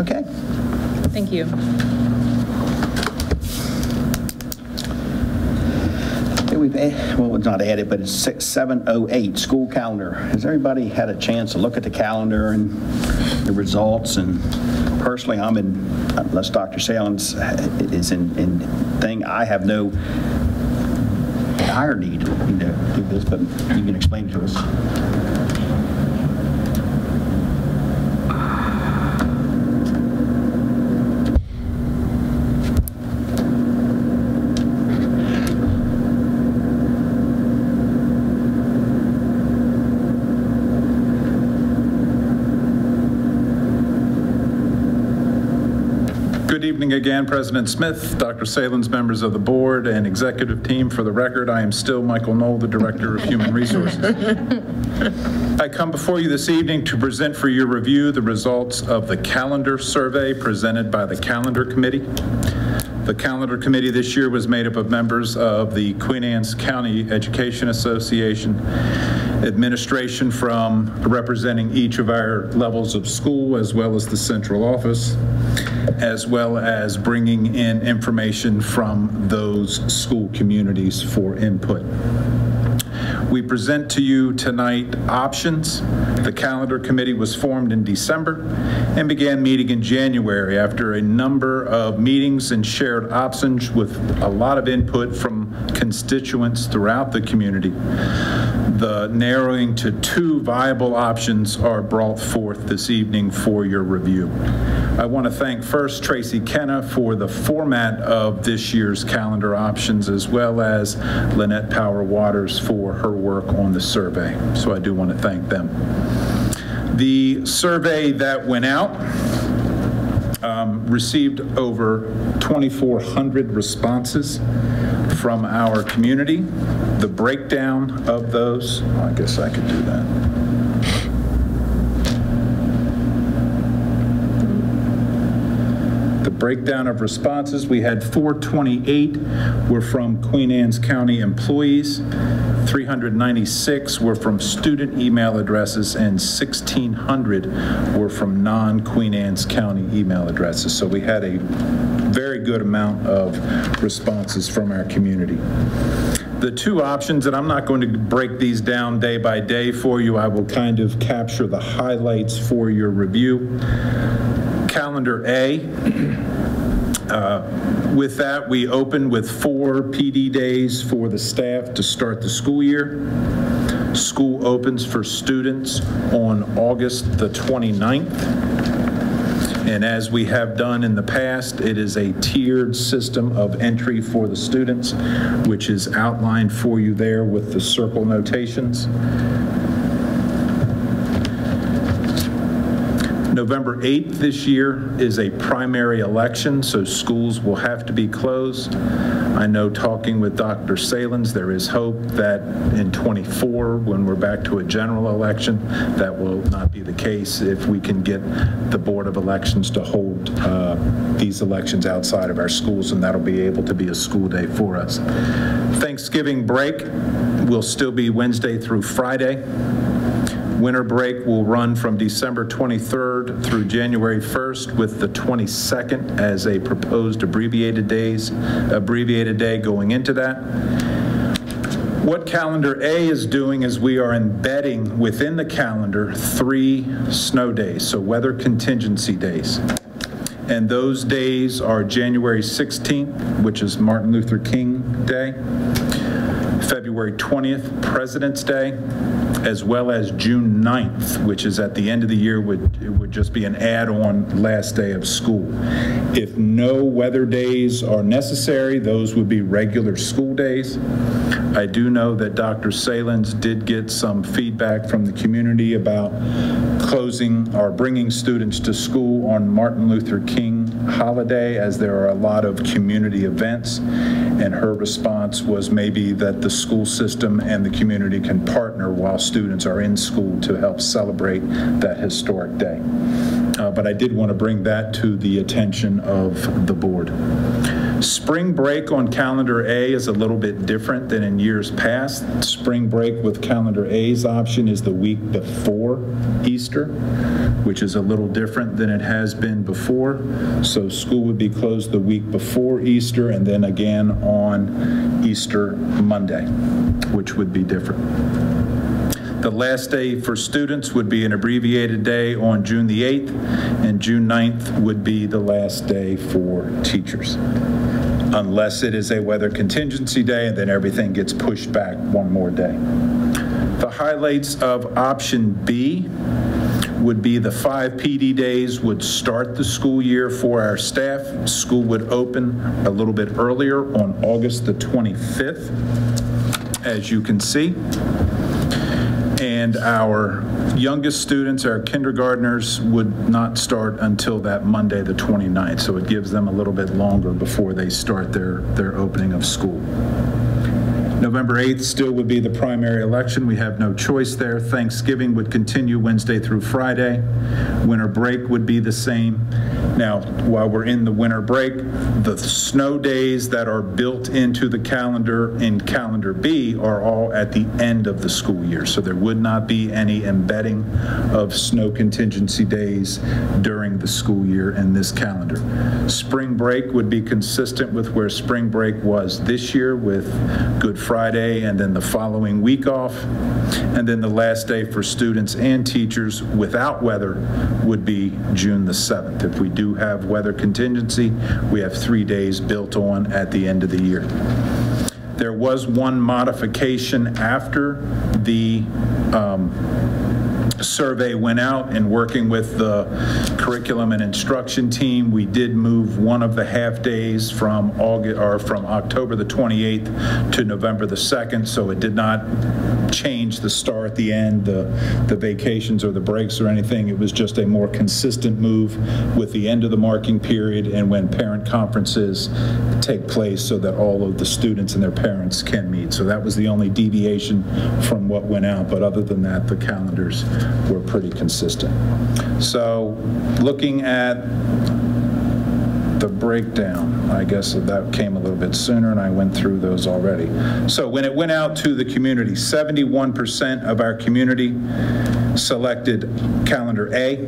Okay. Thank you. Well, it's not added, but it's 6708, school calendar. Has everybody had a chance to look at the calendar and the results? And personally, I'm in, unless Dr. Salins is in thing, I have no dire need to do this, but you can explain to us. evening again, President Smith, Dr. Salins, members of the board and executive team. For the record, I am still Michael Knoll, the Director of Human Resources. I come before you this evening to present for your review the results of the calendar survey presented by the Calendar Committee. The Calendar Committee this year was made up of members of the Queen Anne's County Education Association, administration from representing each of our levels of school, as well as the central office, as well as bringing in information from those school communities for input. We present to you tonight options. The Calendar Committee was formed in December and began meeting in January after a number of meetings and shared options with a lot of input from constituents throughout the community. The narrowing to two viable options are brought forth this evening for your review. I want to thank first Tracy Kenna for the format of this year's calendar options, as well as Lynette Power Waters for her work on the survey. So I do want to thank them. The survey that went out received over 2,400 responses from our community. The breakdown of those, I guess I could do that. Breakdown of responses, we had 428 were from Queen Anne's County employees, 396 were from student email addresses, and 1,600 were from non-Queen Anne's County email addresses. So we had a very good amount of responses from our community. The two options, and I'm not going to break these down day by day for you, I will kind of capture the highlights for your review. Calendar A, with that we open with 4 PD days for the staff to start the school year. School opens for students on August the 29th. And as we have done in the past, it is a tiered system of entry for the students, which is outlined for you there with the circle notations. November 8th this year is a primary election, so schools will have to be closed. I know talking with Dr. Salins, there is hope that in 24, when we're back to a general election, that will not be the case if we can get the Board of Elections to hold these elections outside of our schools, and that'll be able to be a school day for us. Thanksgiving break will still be Wednesday through Friday. Winter break will run from December 23rd through January 1st, with the 22nd as a proposed abbreviated day going into that. What Calendar A is doing is we are embedding within the calendar 3 snow days, so weather contingency days. And those days are January 16th, which is Martin Luther King Day, February 20th, President's Day, as well as June 9th, which is at the end of the year, it would just be an add-on last day of school. If no weather days are necessary, those would be regular school days. I do know that Dr. Salins did get some feedback from the community about closing or bringing students to school on Martin Luther King holiday, as there are a lot of community events, and her response was maybe that the school system and the community can partner while students are in school to help celebrate that historic day. But I did want to bring that to the attention of the board. Spring break on Calendar A is a little bit different than in years past. Spring break with Calendar A's option is the week before Easter, which is a little different than it has been before. So school would be closed the week before Easter and then again on Easter Monday, which would be different. The last day for students would be an abbreviated day on June the 8th, and June 9th would be the last day for teachers, unless it is a weather contingency day, and then everything gets pushed back one more day. The highlights of option B would be the 5 PD days would start the school year for our staff. School would open a little bit earlier on August the 25th, as you can see. And our youngest students, our kindergartners, would not start until that Monday, the 29th. So it gives them a little bit longer before they start their opening of school. November 8th still would be the primary election. We have no choice there. Thanksgiving would continue Wednesday through Friday. Winter break would be the same. Now, while we're in the winter break, the snow days that are built into the calendar in Calendar B are all at the end of the school year. So there would not be any embedding of snow contingency days during the school year in this calendar. Spring break would be consistent with where spring break was this year, with Good Friday and then the following week off, and then the last day for students and teachers without weather would be June the 7th. If we do have weather contingency, we have 3 days built on at the end of the year. There was one modification after the survey went out, and working with the curriculum and instruction team, we did move one of the half days from October the 28th to November the 2nd, so it did not change the start, the end, the vacations or the breaks or anything. It was just a more consistent move with the end of the marking period and when parent conferences take place, so that all of the students and their parents can meet. So that was the only deviation from what went out, but other than that, the calendars were pretty consistent. So looking at the breakdown, I guess that came a little bit sooner and I went through those already. So when it went out to the community, 71% of our community selected Calendar A,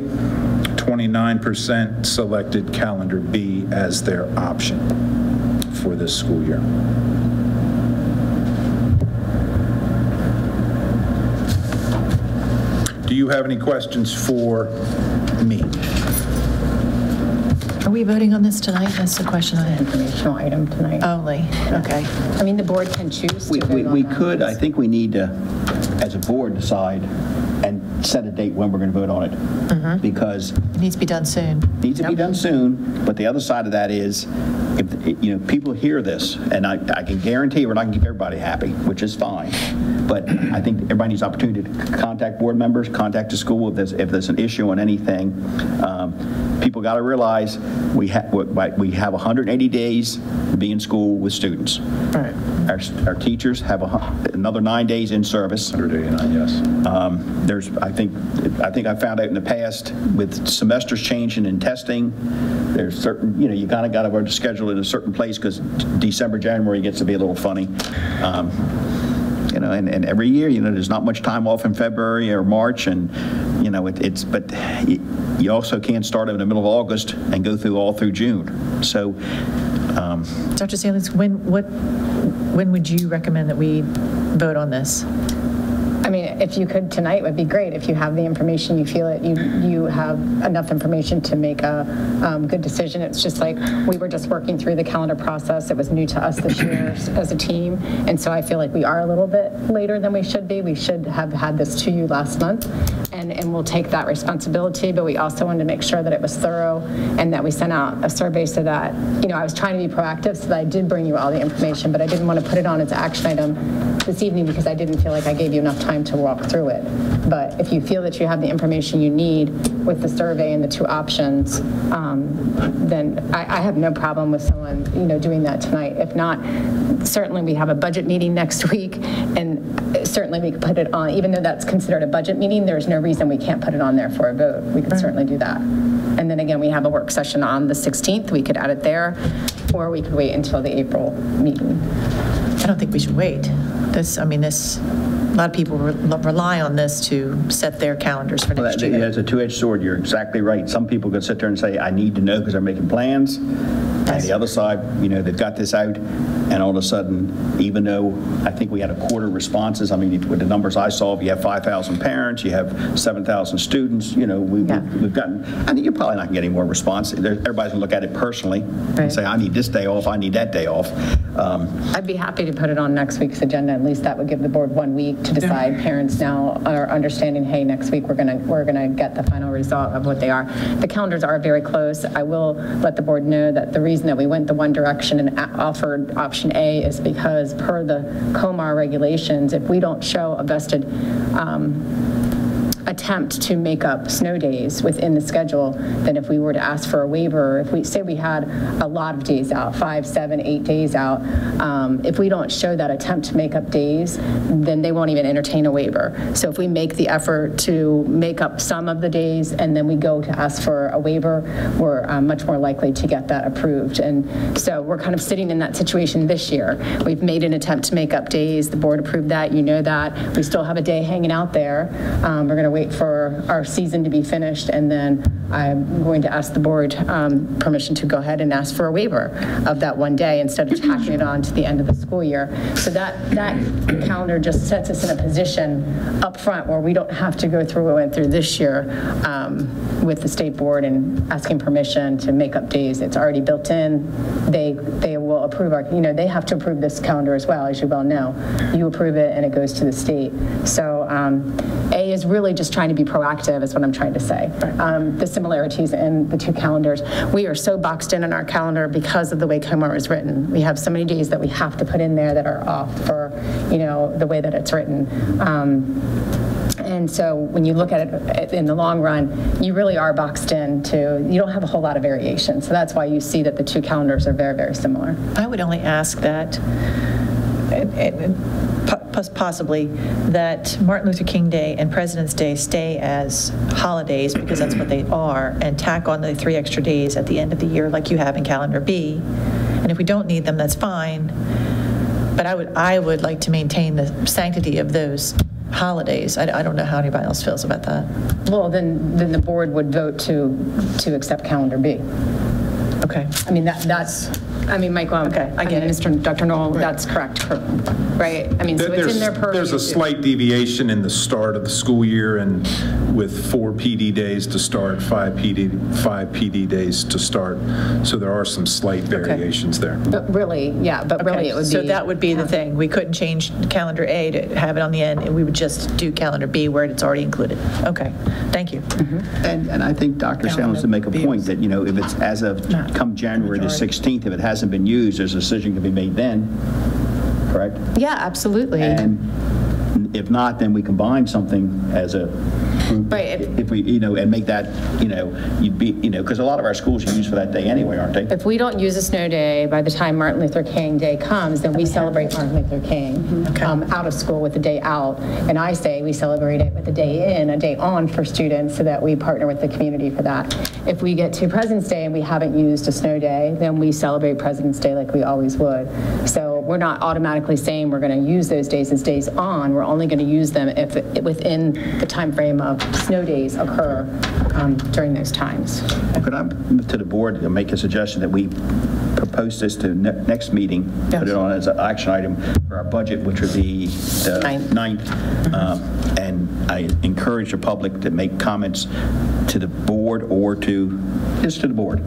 29% selected Calendar B as their option for this school year. Do you have any questions for me? Are we voting on this tonight? That's the question I had. Informational item tonight. Only, okay. I mean, the board can choose to vote on this. I think we need to, as a board, decide and set a date when we're going to vote on it. Mm-hmm. Because it needs to be done soon. Needs to be done soon, but the other side of that is, if, you know, people hear this, and I can guarantee we're not going to keep everybody happy, which is fine. But I think everybody needs opportunity to contact board members, contact the school if there's an issue on anything. People got to realize we have 180 days to be in school with students. All right. Our teachers have another 9 days in service. 189, yes. I think I found out in the past, with semesters changing and testing, there's certain, you know, you kind of got to schedule it in a certain place, because December, January gets to be a little funny. You know, and every year, you know, there's not much time off in February or March, and, you know, but you also can't start in the middle of August and go through all through June. So, Dr. Salins, when would you recommend that we vote on this? I mean, if you could tonight would be great. If you have the information, you feel it, you have enough information to make a good decision. It's just like, we were just working through the calendar process. It was new to us this year as a team. And so I feel like we are a little bit later than we should be. We should have had this to you last month, and we'll take that responsibility. But we also wanted to make sure that it was thorough and that we sent out a survey, so that, you know, I was trying to be proactive, so that I did bring you all the information, but I didn't want to put it on as an action item this evening, because I didn't feel like I gave you enough time to walk through it. But if you feel that you have the information you need with the survey and the two options, then I have no problem with someone, you know, doing that tonight. If not, certainly we have a budget meeting next week, and certainly we could put it on, even though that's considered a budget meeting, there's no reason we can't put it on there for a vote. We could certainly do that. And then again, we have a work session on the 16th. We could add it there, or we could wait until the April meeting. I don't think we should wait. A lot of people rely on this to set their calendars for next year. It's a two-edged sword. You're exactly right. Some people could sit there and say, I need to know, because they're making plans. And the other side, you know, they've got this out, and all of a sudden, even though I think we had a quarter responses, I mean, with the numbers I saw, you have 5,000 parents, you have 7,000 students, you know, we've gotten, I mean, you're probably not going to get any more response. Everybody's going to look at it personally and say, I need this day off, I need that day off. I'd be happy to put it on next week's agenda. At least that would give the board 1 week to decide. Parents now are understanding, hey, next week we're gonna get the final result of what they are. The calendars are very close. I will let the board know that the reason that we went the one direction and offered option A is because, per the COMAR regulations, if we don't show a vested attempt to make up snow days within the schedule than if we were to ask for a waiver. If we say we had a lot of days out, 5, 7, 8 days out, if we don't show that attempt to make up days, then they won't even entertain a waiver. So if we make the effort to make up some of the days and then we go to ask for a waiver, we're much more likely to get that approved. And so we're kind of sitting in that situation this year. We've made an attempt to make up days. The board approved that, you know that. We still have a day hanging out there. We're going to wait for our season to be finished, and then I'm going to ask the board permission to go ahead and ask for a waiver of that one day instead of tacking it on to the end of the school year. So that calendar just sets us in a position up front where we don't have to go through what we went through this year with the state board and asking permission to make up days. It's already built in. They will approve our, you know, they have to approve this calendar as well, as you well know. You approve it and it goes to the state. So A is really just trying to be proactive is what I'm trying to say. The similarities in the two calendars. We are so boxed in on our calendar because of the way COMAR is written. We have so many days that we have to put in there that are off for, you know, the way that it's written. And so when you look at it in the long run, you really are boxed in to, you don't have a whole lot of variation. So that's why you see that the two calendars are very, very similar. I would only ask that, possibly, that Martin Luther King Day and President's Day stay as holidays, because that's what they are, and tack on the 3 extra days at the end of the year like you have in calendar B. And if we don't need them, that's fine. But I would like to maintain the sanctity of those holidays. I don't know how anybody else feels about that. Well, then the board would vote to accept calendar B. Okay. I mean, that's, I mean, Michael, okay, I get it. Mr. Dr. Knoll, right. That's correct, right? I mean, so it's in their purview. There's a slight deviation in the start of the school year, and with 4 PD days to start, 5 PD days to start. So there are some slight variations there. But really, yeah, but really it would be. So that would be the thing. We couldn't change calendar A to have it on the end, and we would just do calendar B where it's already included. Okay, thank you. Mm-hmm. And I think Dr. Salins to make a point that, you know, if it's as of come January the 16th, if it hasn't been used, there's a decision can be made then, correct? Yeah, absolutely. And if not, then we combine something as a group, right? If we, you know, and make that, you know, you'd be, you know, because a lot of our schools are used for that day anyway, aren't they? If we don't use a snow day by the time Martin Luther King Day comes, then we celebrate Martin Luther King out of school with the day out, and I say we celebrate it with a day in, a day on for students, so that we partner with the community for that. If we get to President's Day and we haven't used a snow day, then we celebrate President's Day like we always would. So we're not automatically saying we're going to use those days as days on. We're only going to use them if within the time frame of snow days occur during those times. Could I move to the board and make a suggestion that we propose this to next meeting, put it on as an action item for our budget, which would be the 9th. And I encourage the public to make comments to the board or to the board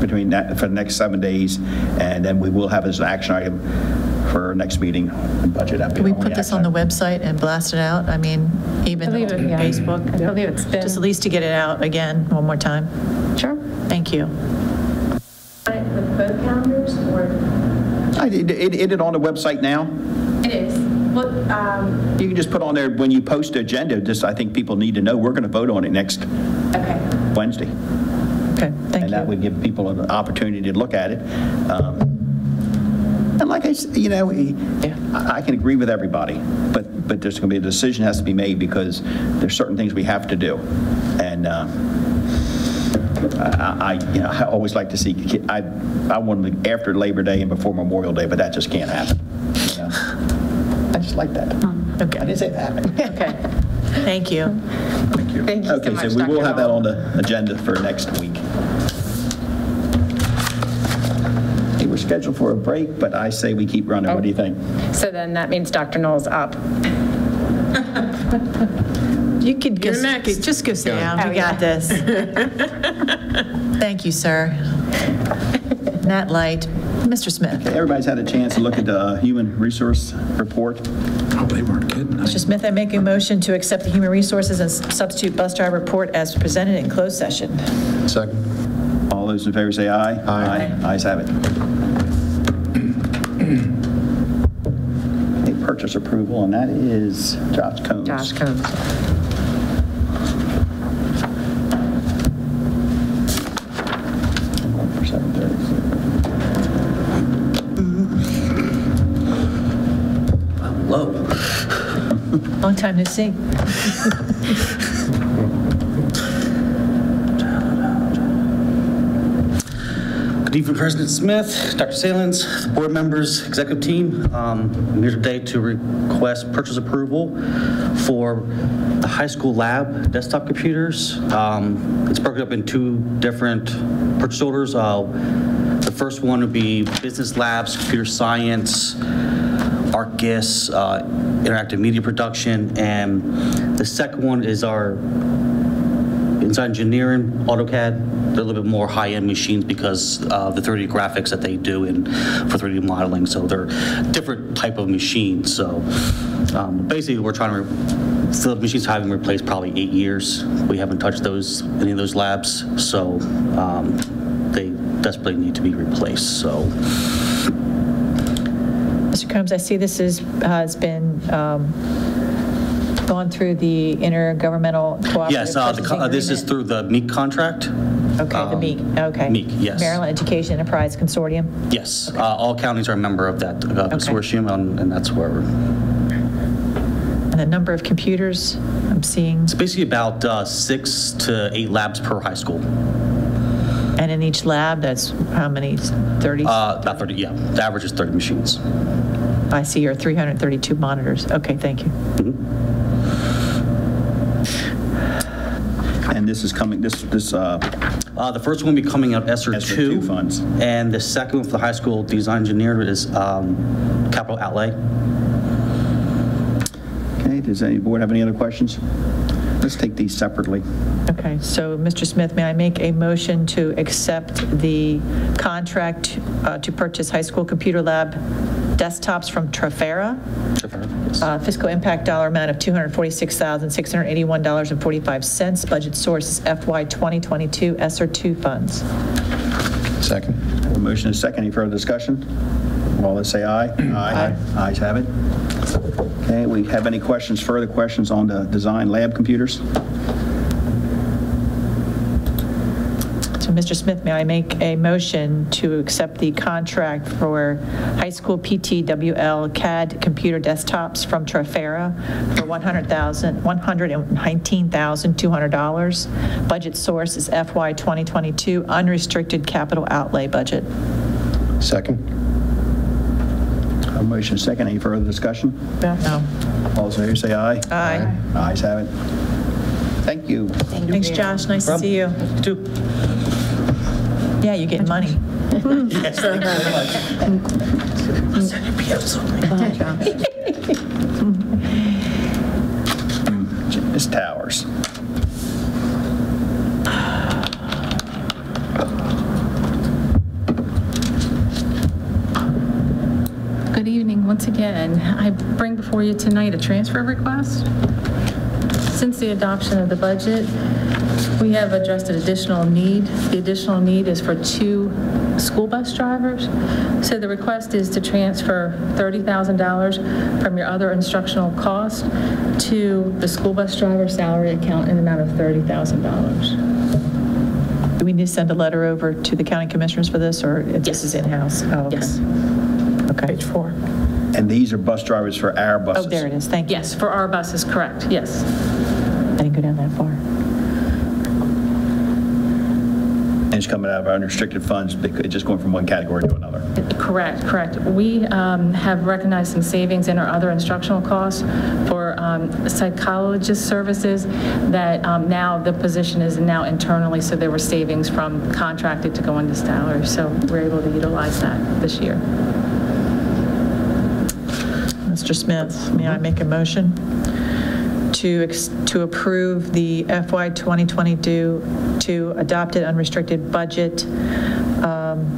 between that for the next 7 days, and then we will have as an action item for our next meeting and budget. Can we put this on the website and blast it out? I mean, even Facebook. I believe it's been. Just at least to get it out again one more time. Sure. Thank you. With both calendars, or? Is it on the website now? It is. Well, you can just put on there when you post the agenda. Just, I think people need to know we're going to vote on it next Wednesday. Okay, thank you. And that would give people an opportunity to look at it. And like I said, you know, I can agree with everybody, but there's going to be a decision has to be made, because there's certain things we have to do, and. You know, I always like to see. I want them after Labor Day and before Memorial Day, but that just can't happen. You know? I just like that. Okay. I didn't say that. Okay. Thank you. Thank you. Thank you. Okay, so, much, so we will have that on the agenda for next week. Hey, we're scheduled for a break, but I say we keep running. What do you think? So then that means Dr. Knoll's up. You could just go sit down. We got this. Thank you, sir. Nat Light, Mr. Smith. Okay, everybody's had a chance to look at the human resource report. Oh, they weren't kidding. Mr. Smith, I make a motion to accept the human resources and substitute bus driver report as presented in closed session. Second. All those in favor say aye. Aye. Aye. Ayes have it. Purchase approval, and that is Josh Combs. Long time to see. Good evening, President Smith, Dr. Salins, board members, executive team. I'm here today to request purchase approval for the high school lab desktop computers. It's broken up in two different purchase orders. The first one would be business labs, computer science, ArcGIS, interactive media production, and the second one is our inside engineering, AutoCAD. They're a little bit more high-end machines because of the 3D graphics that they do and for 3D modeling, so they're different type of machines. So basically we're trying to, so the machines have been replaced probably 8 years. We haven't touched those, any of those labs, so they desperately need to be replaced, so. Mr. Combs, I see this is, has been gone through the intergovernmental cooperative. Yes, this is through the MEEC contract. Okay, the MEEC. Okay. MEEC, yes. Maryland Education Enterprise Consortium. Yes, okay. All counties are a member of that consortium, and that's where we're. And the number of computers I'm seeing. It's basically about 6 to 8 labs per high school. And in each lab, that's how many? 30? About 30, yeah. The average is 30 machines. I see your 332 monitors. Okay, thank you. Mm-hmm. And this is coming, the first one will be coming out ESSER II funds. And the second one for the high school design engineer is capital outlay. Okay, does any board have any other questions? Let's take these separately. Okay, so Mr. Smith, may I make a motion to accept the contract to purchase high school computer lab desktops from Trafera? Trafera, yes. Fiscal impact dollar amount of $246,681.45. Budget source is FY 2022 ESSER II funds. Second. I have a motion and a second. Any further discussion? All let's say aye. Aye. Aye. Ayes have it. Okay, we have any questions, further questions on the design lab computers? So Mr. Smith, may I make a motion to accept the contract for high school PTWL CAD computer desktops from Trafera for $119,200. Budget source is FY 2022 unrestricted capital outlay budget. Second. Motion second. Any further discussion? No. All those in favor say aye. Aye. Aye. Ayes have it. Thank you. Thanks, Josh. Nice to see you. Yeah, you're getting money. Yes, thank you very much. It's Towers. Good evening once again. I bring before you tonight a transfer request. Since the adoption of the budget, we have addressed an additional need. The additional need is for 2 school bus drivers. So the request is to transfer $30,000 from your other instructional cost to the school bus driver salary account in the amount of $30,000. Do we need to send a letter over to the county commissioners for this, or yes, this is in-house? Oh, okay. Yes. Okay. Page 4. And these are bus drivers for our buses. Oh, there it is. Thank you. Yes, for our buses, correct. Yes. I didn't go down that far. And it's coming out of our unrestricted funds. It's just going from one category to another. Correct, correct. We have recognized some savings in our other instructional costs for psychologist services that now the position is now internally, so there were savings from contracted to go into salary. So we're able to utilize that this year. Mr. Smith, may I make a motion to approve the FY 2022 adopted unrestricted budget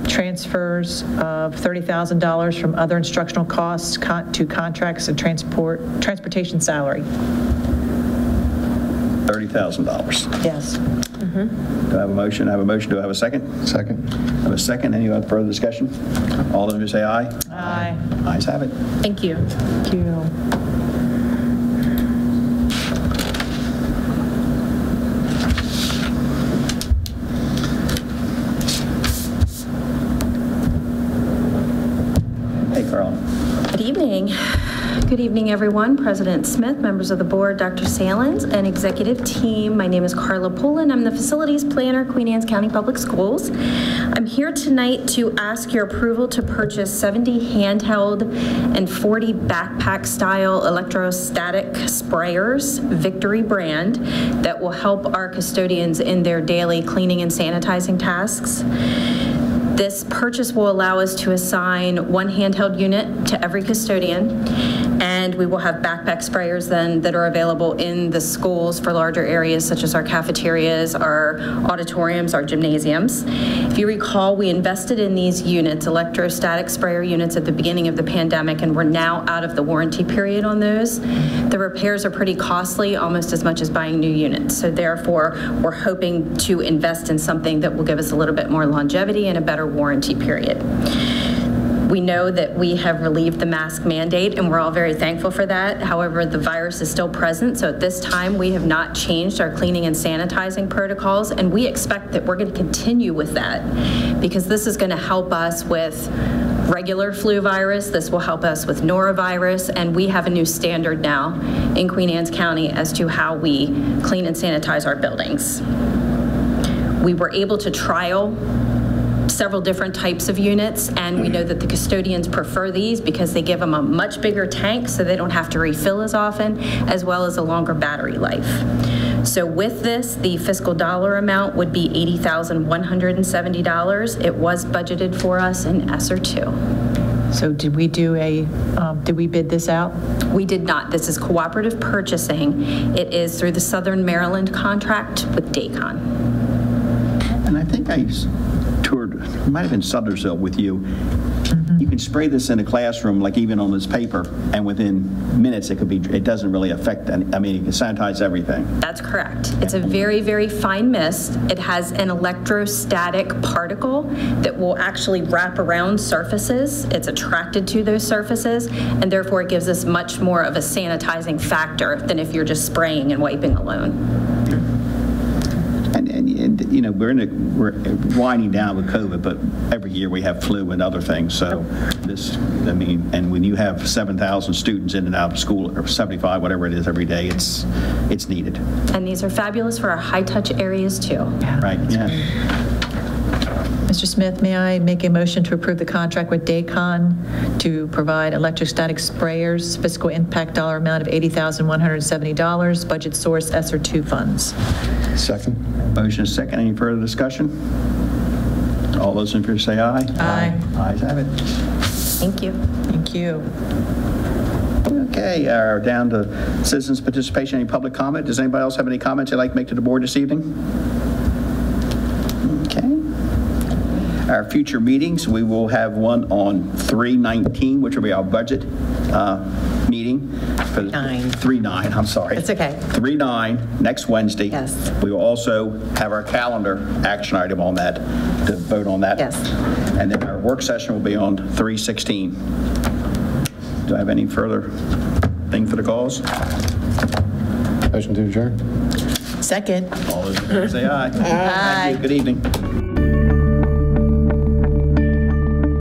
transfers of $30,000 from other instructional costs to contracts and transportation salary? $30,000. Yes. Mm-hmm. Do I have a motion? I have a motion. Do I have a second? Second. I have a second. Any other further discussion? All those who say aye? Aye. Ayes have it. Thank you. Thank you. Hey, Carl. Good evening. Good evening, everyone, President Smith, members of the board, Dr. Salins, and executive team. My name is Carla Pullen. I'm the facilities planner, Queen Anne's County Public Schools. I'm here tonight to ask your approval to purchase 70 handheld and 40 backpack style electrostatic sprayers, Victory brand, that will help our custodians in their daily cleaning and sanitizing tasks. This purchase will allow us to assign one handheld unit to every custodian, and we will have backpack sprayers then that are available in the schools for larger areas such as our cafeterias, our auditoriums, our gymnasiums. If you recall, we invested in these units, electrostatic sprayer units, at the beginning of the pandemic, and we're now out of the warranty period on those. The repairs are pretty costly, almost as much as buying new units. So therefore, we're hoping to invest in something that will give us a little bit more longevity and a better warranty period. We know that we have relieved the mask mandate, and we're all very thankful for that. However, the virus is still present, so at this time we have not changed our cleaning and sanitizing protocols, and we expect that we're going to continue with that because this is going to help us with regular flu virus. This will help us with norovirus, and we have a new standard now in Queen Anne's County as to how we clean and sanitize our buildings. We were able to trial several different types of units, and we know that the custodians prefer these because they give them a much bigger tank so they don't have to refill as often, as well as a longer battery life. So with this, the fiscal dollar amount would be $80,170. It was budgeted for us in ESSER II. So did we do a, did we bid this out? We did not. This is cooperative purchasing. It is through the Southern Maryland contract with DACON. And I think I toured, it might have been Suttersville with you. You can spray this in a classroom, like even on this paper, and within minutes it could be, it doesn't really affect any, I mean, you can sanitize everything. That's correct. It's a very, very fine mist. It has an electrostatic particle that will actually wrap around surfaces. It's attracted to those surfaces, and therefore it gives us much more of a sanitizing factor than if you're just spraying and wiping alone. You know, we're winding down with COVID, but every year we have flu and other things. So this, I mean, and when you have 7,000 students in and out of school, or 75, whatever it is, every day, it's needed. And these are fabulous for our high-touch areas too. Yeah. Right. Yeah. Mr. Smith, may I make a motion to approve the contract with DACON to provide electrostatic sprayers, fiscal impact dollar amount of $80,170, budget source ESSER II funds. Second. Motion is second. Any further discussion? All those in favor say aye. Aye. Ayes have it. Thank you. Thank you. Okay, we're down to citizens' participation. Any public comment? Does anybody else have any comments they'd like to make to the board this evening? Okay. Our future meetings, we will have one on 3/19, which will be our budget meeting. 3/9, I'm sorry. It's okay. 3/9, next Wednesday. Yes. We will also have our calendar action item on that, to vote on that. Yes. And then our work session will be on 3/16. Do I have any further thing for the cause? Motion to adjourn. Second. All those say aye. Aye. Thank you. Good evening.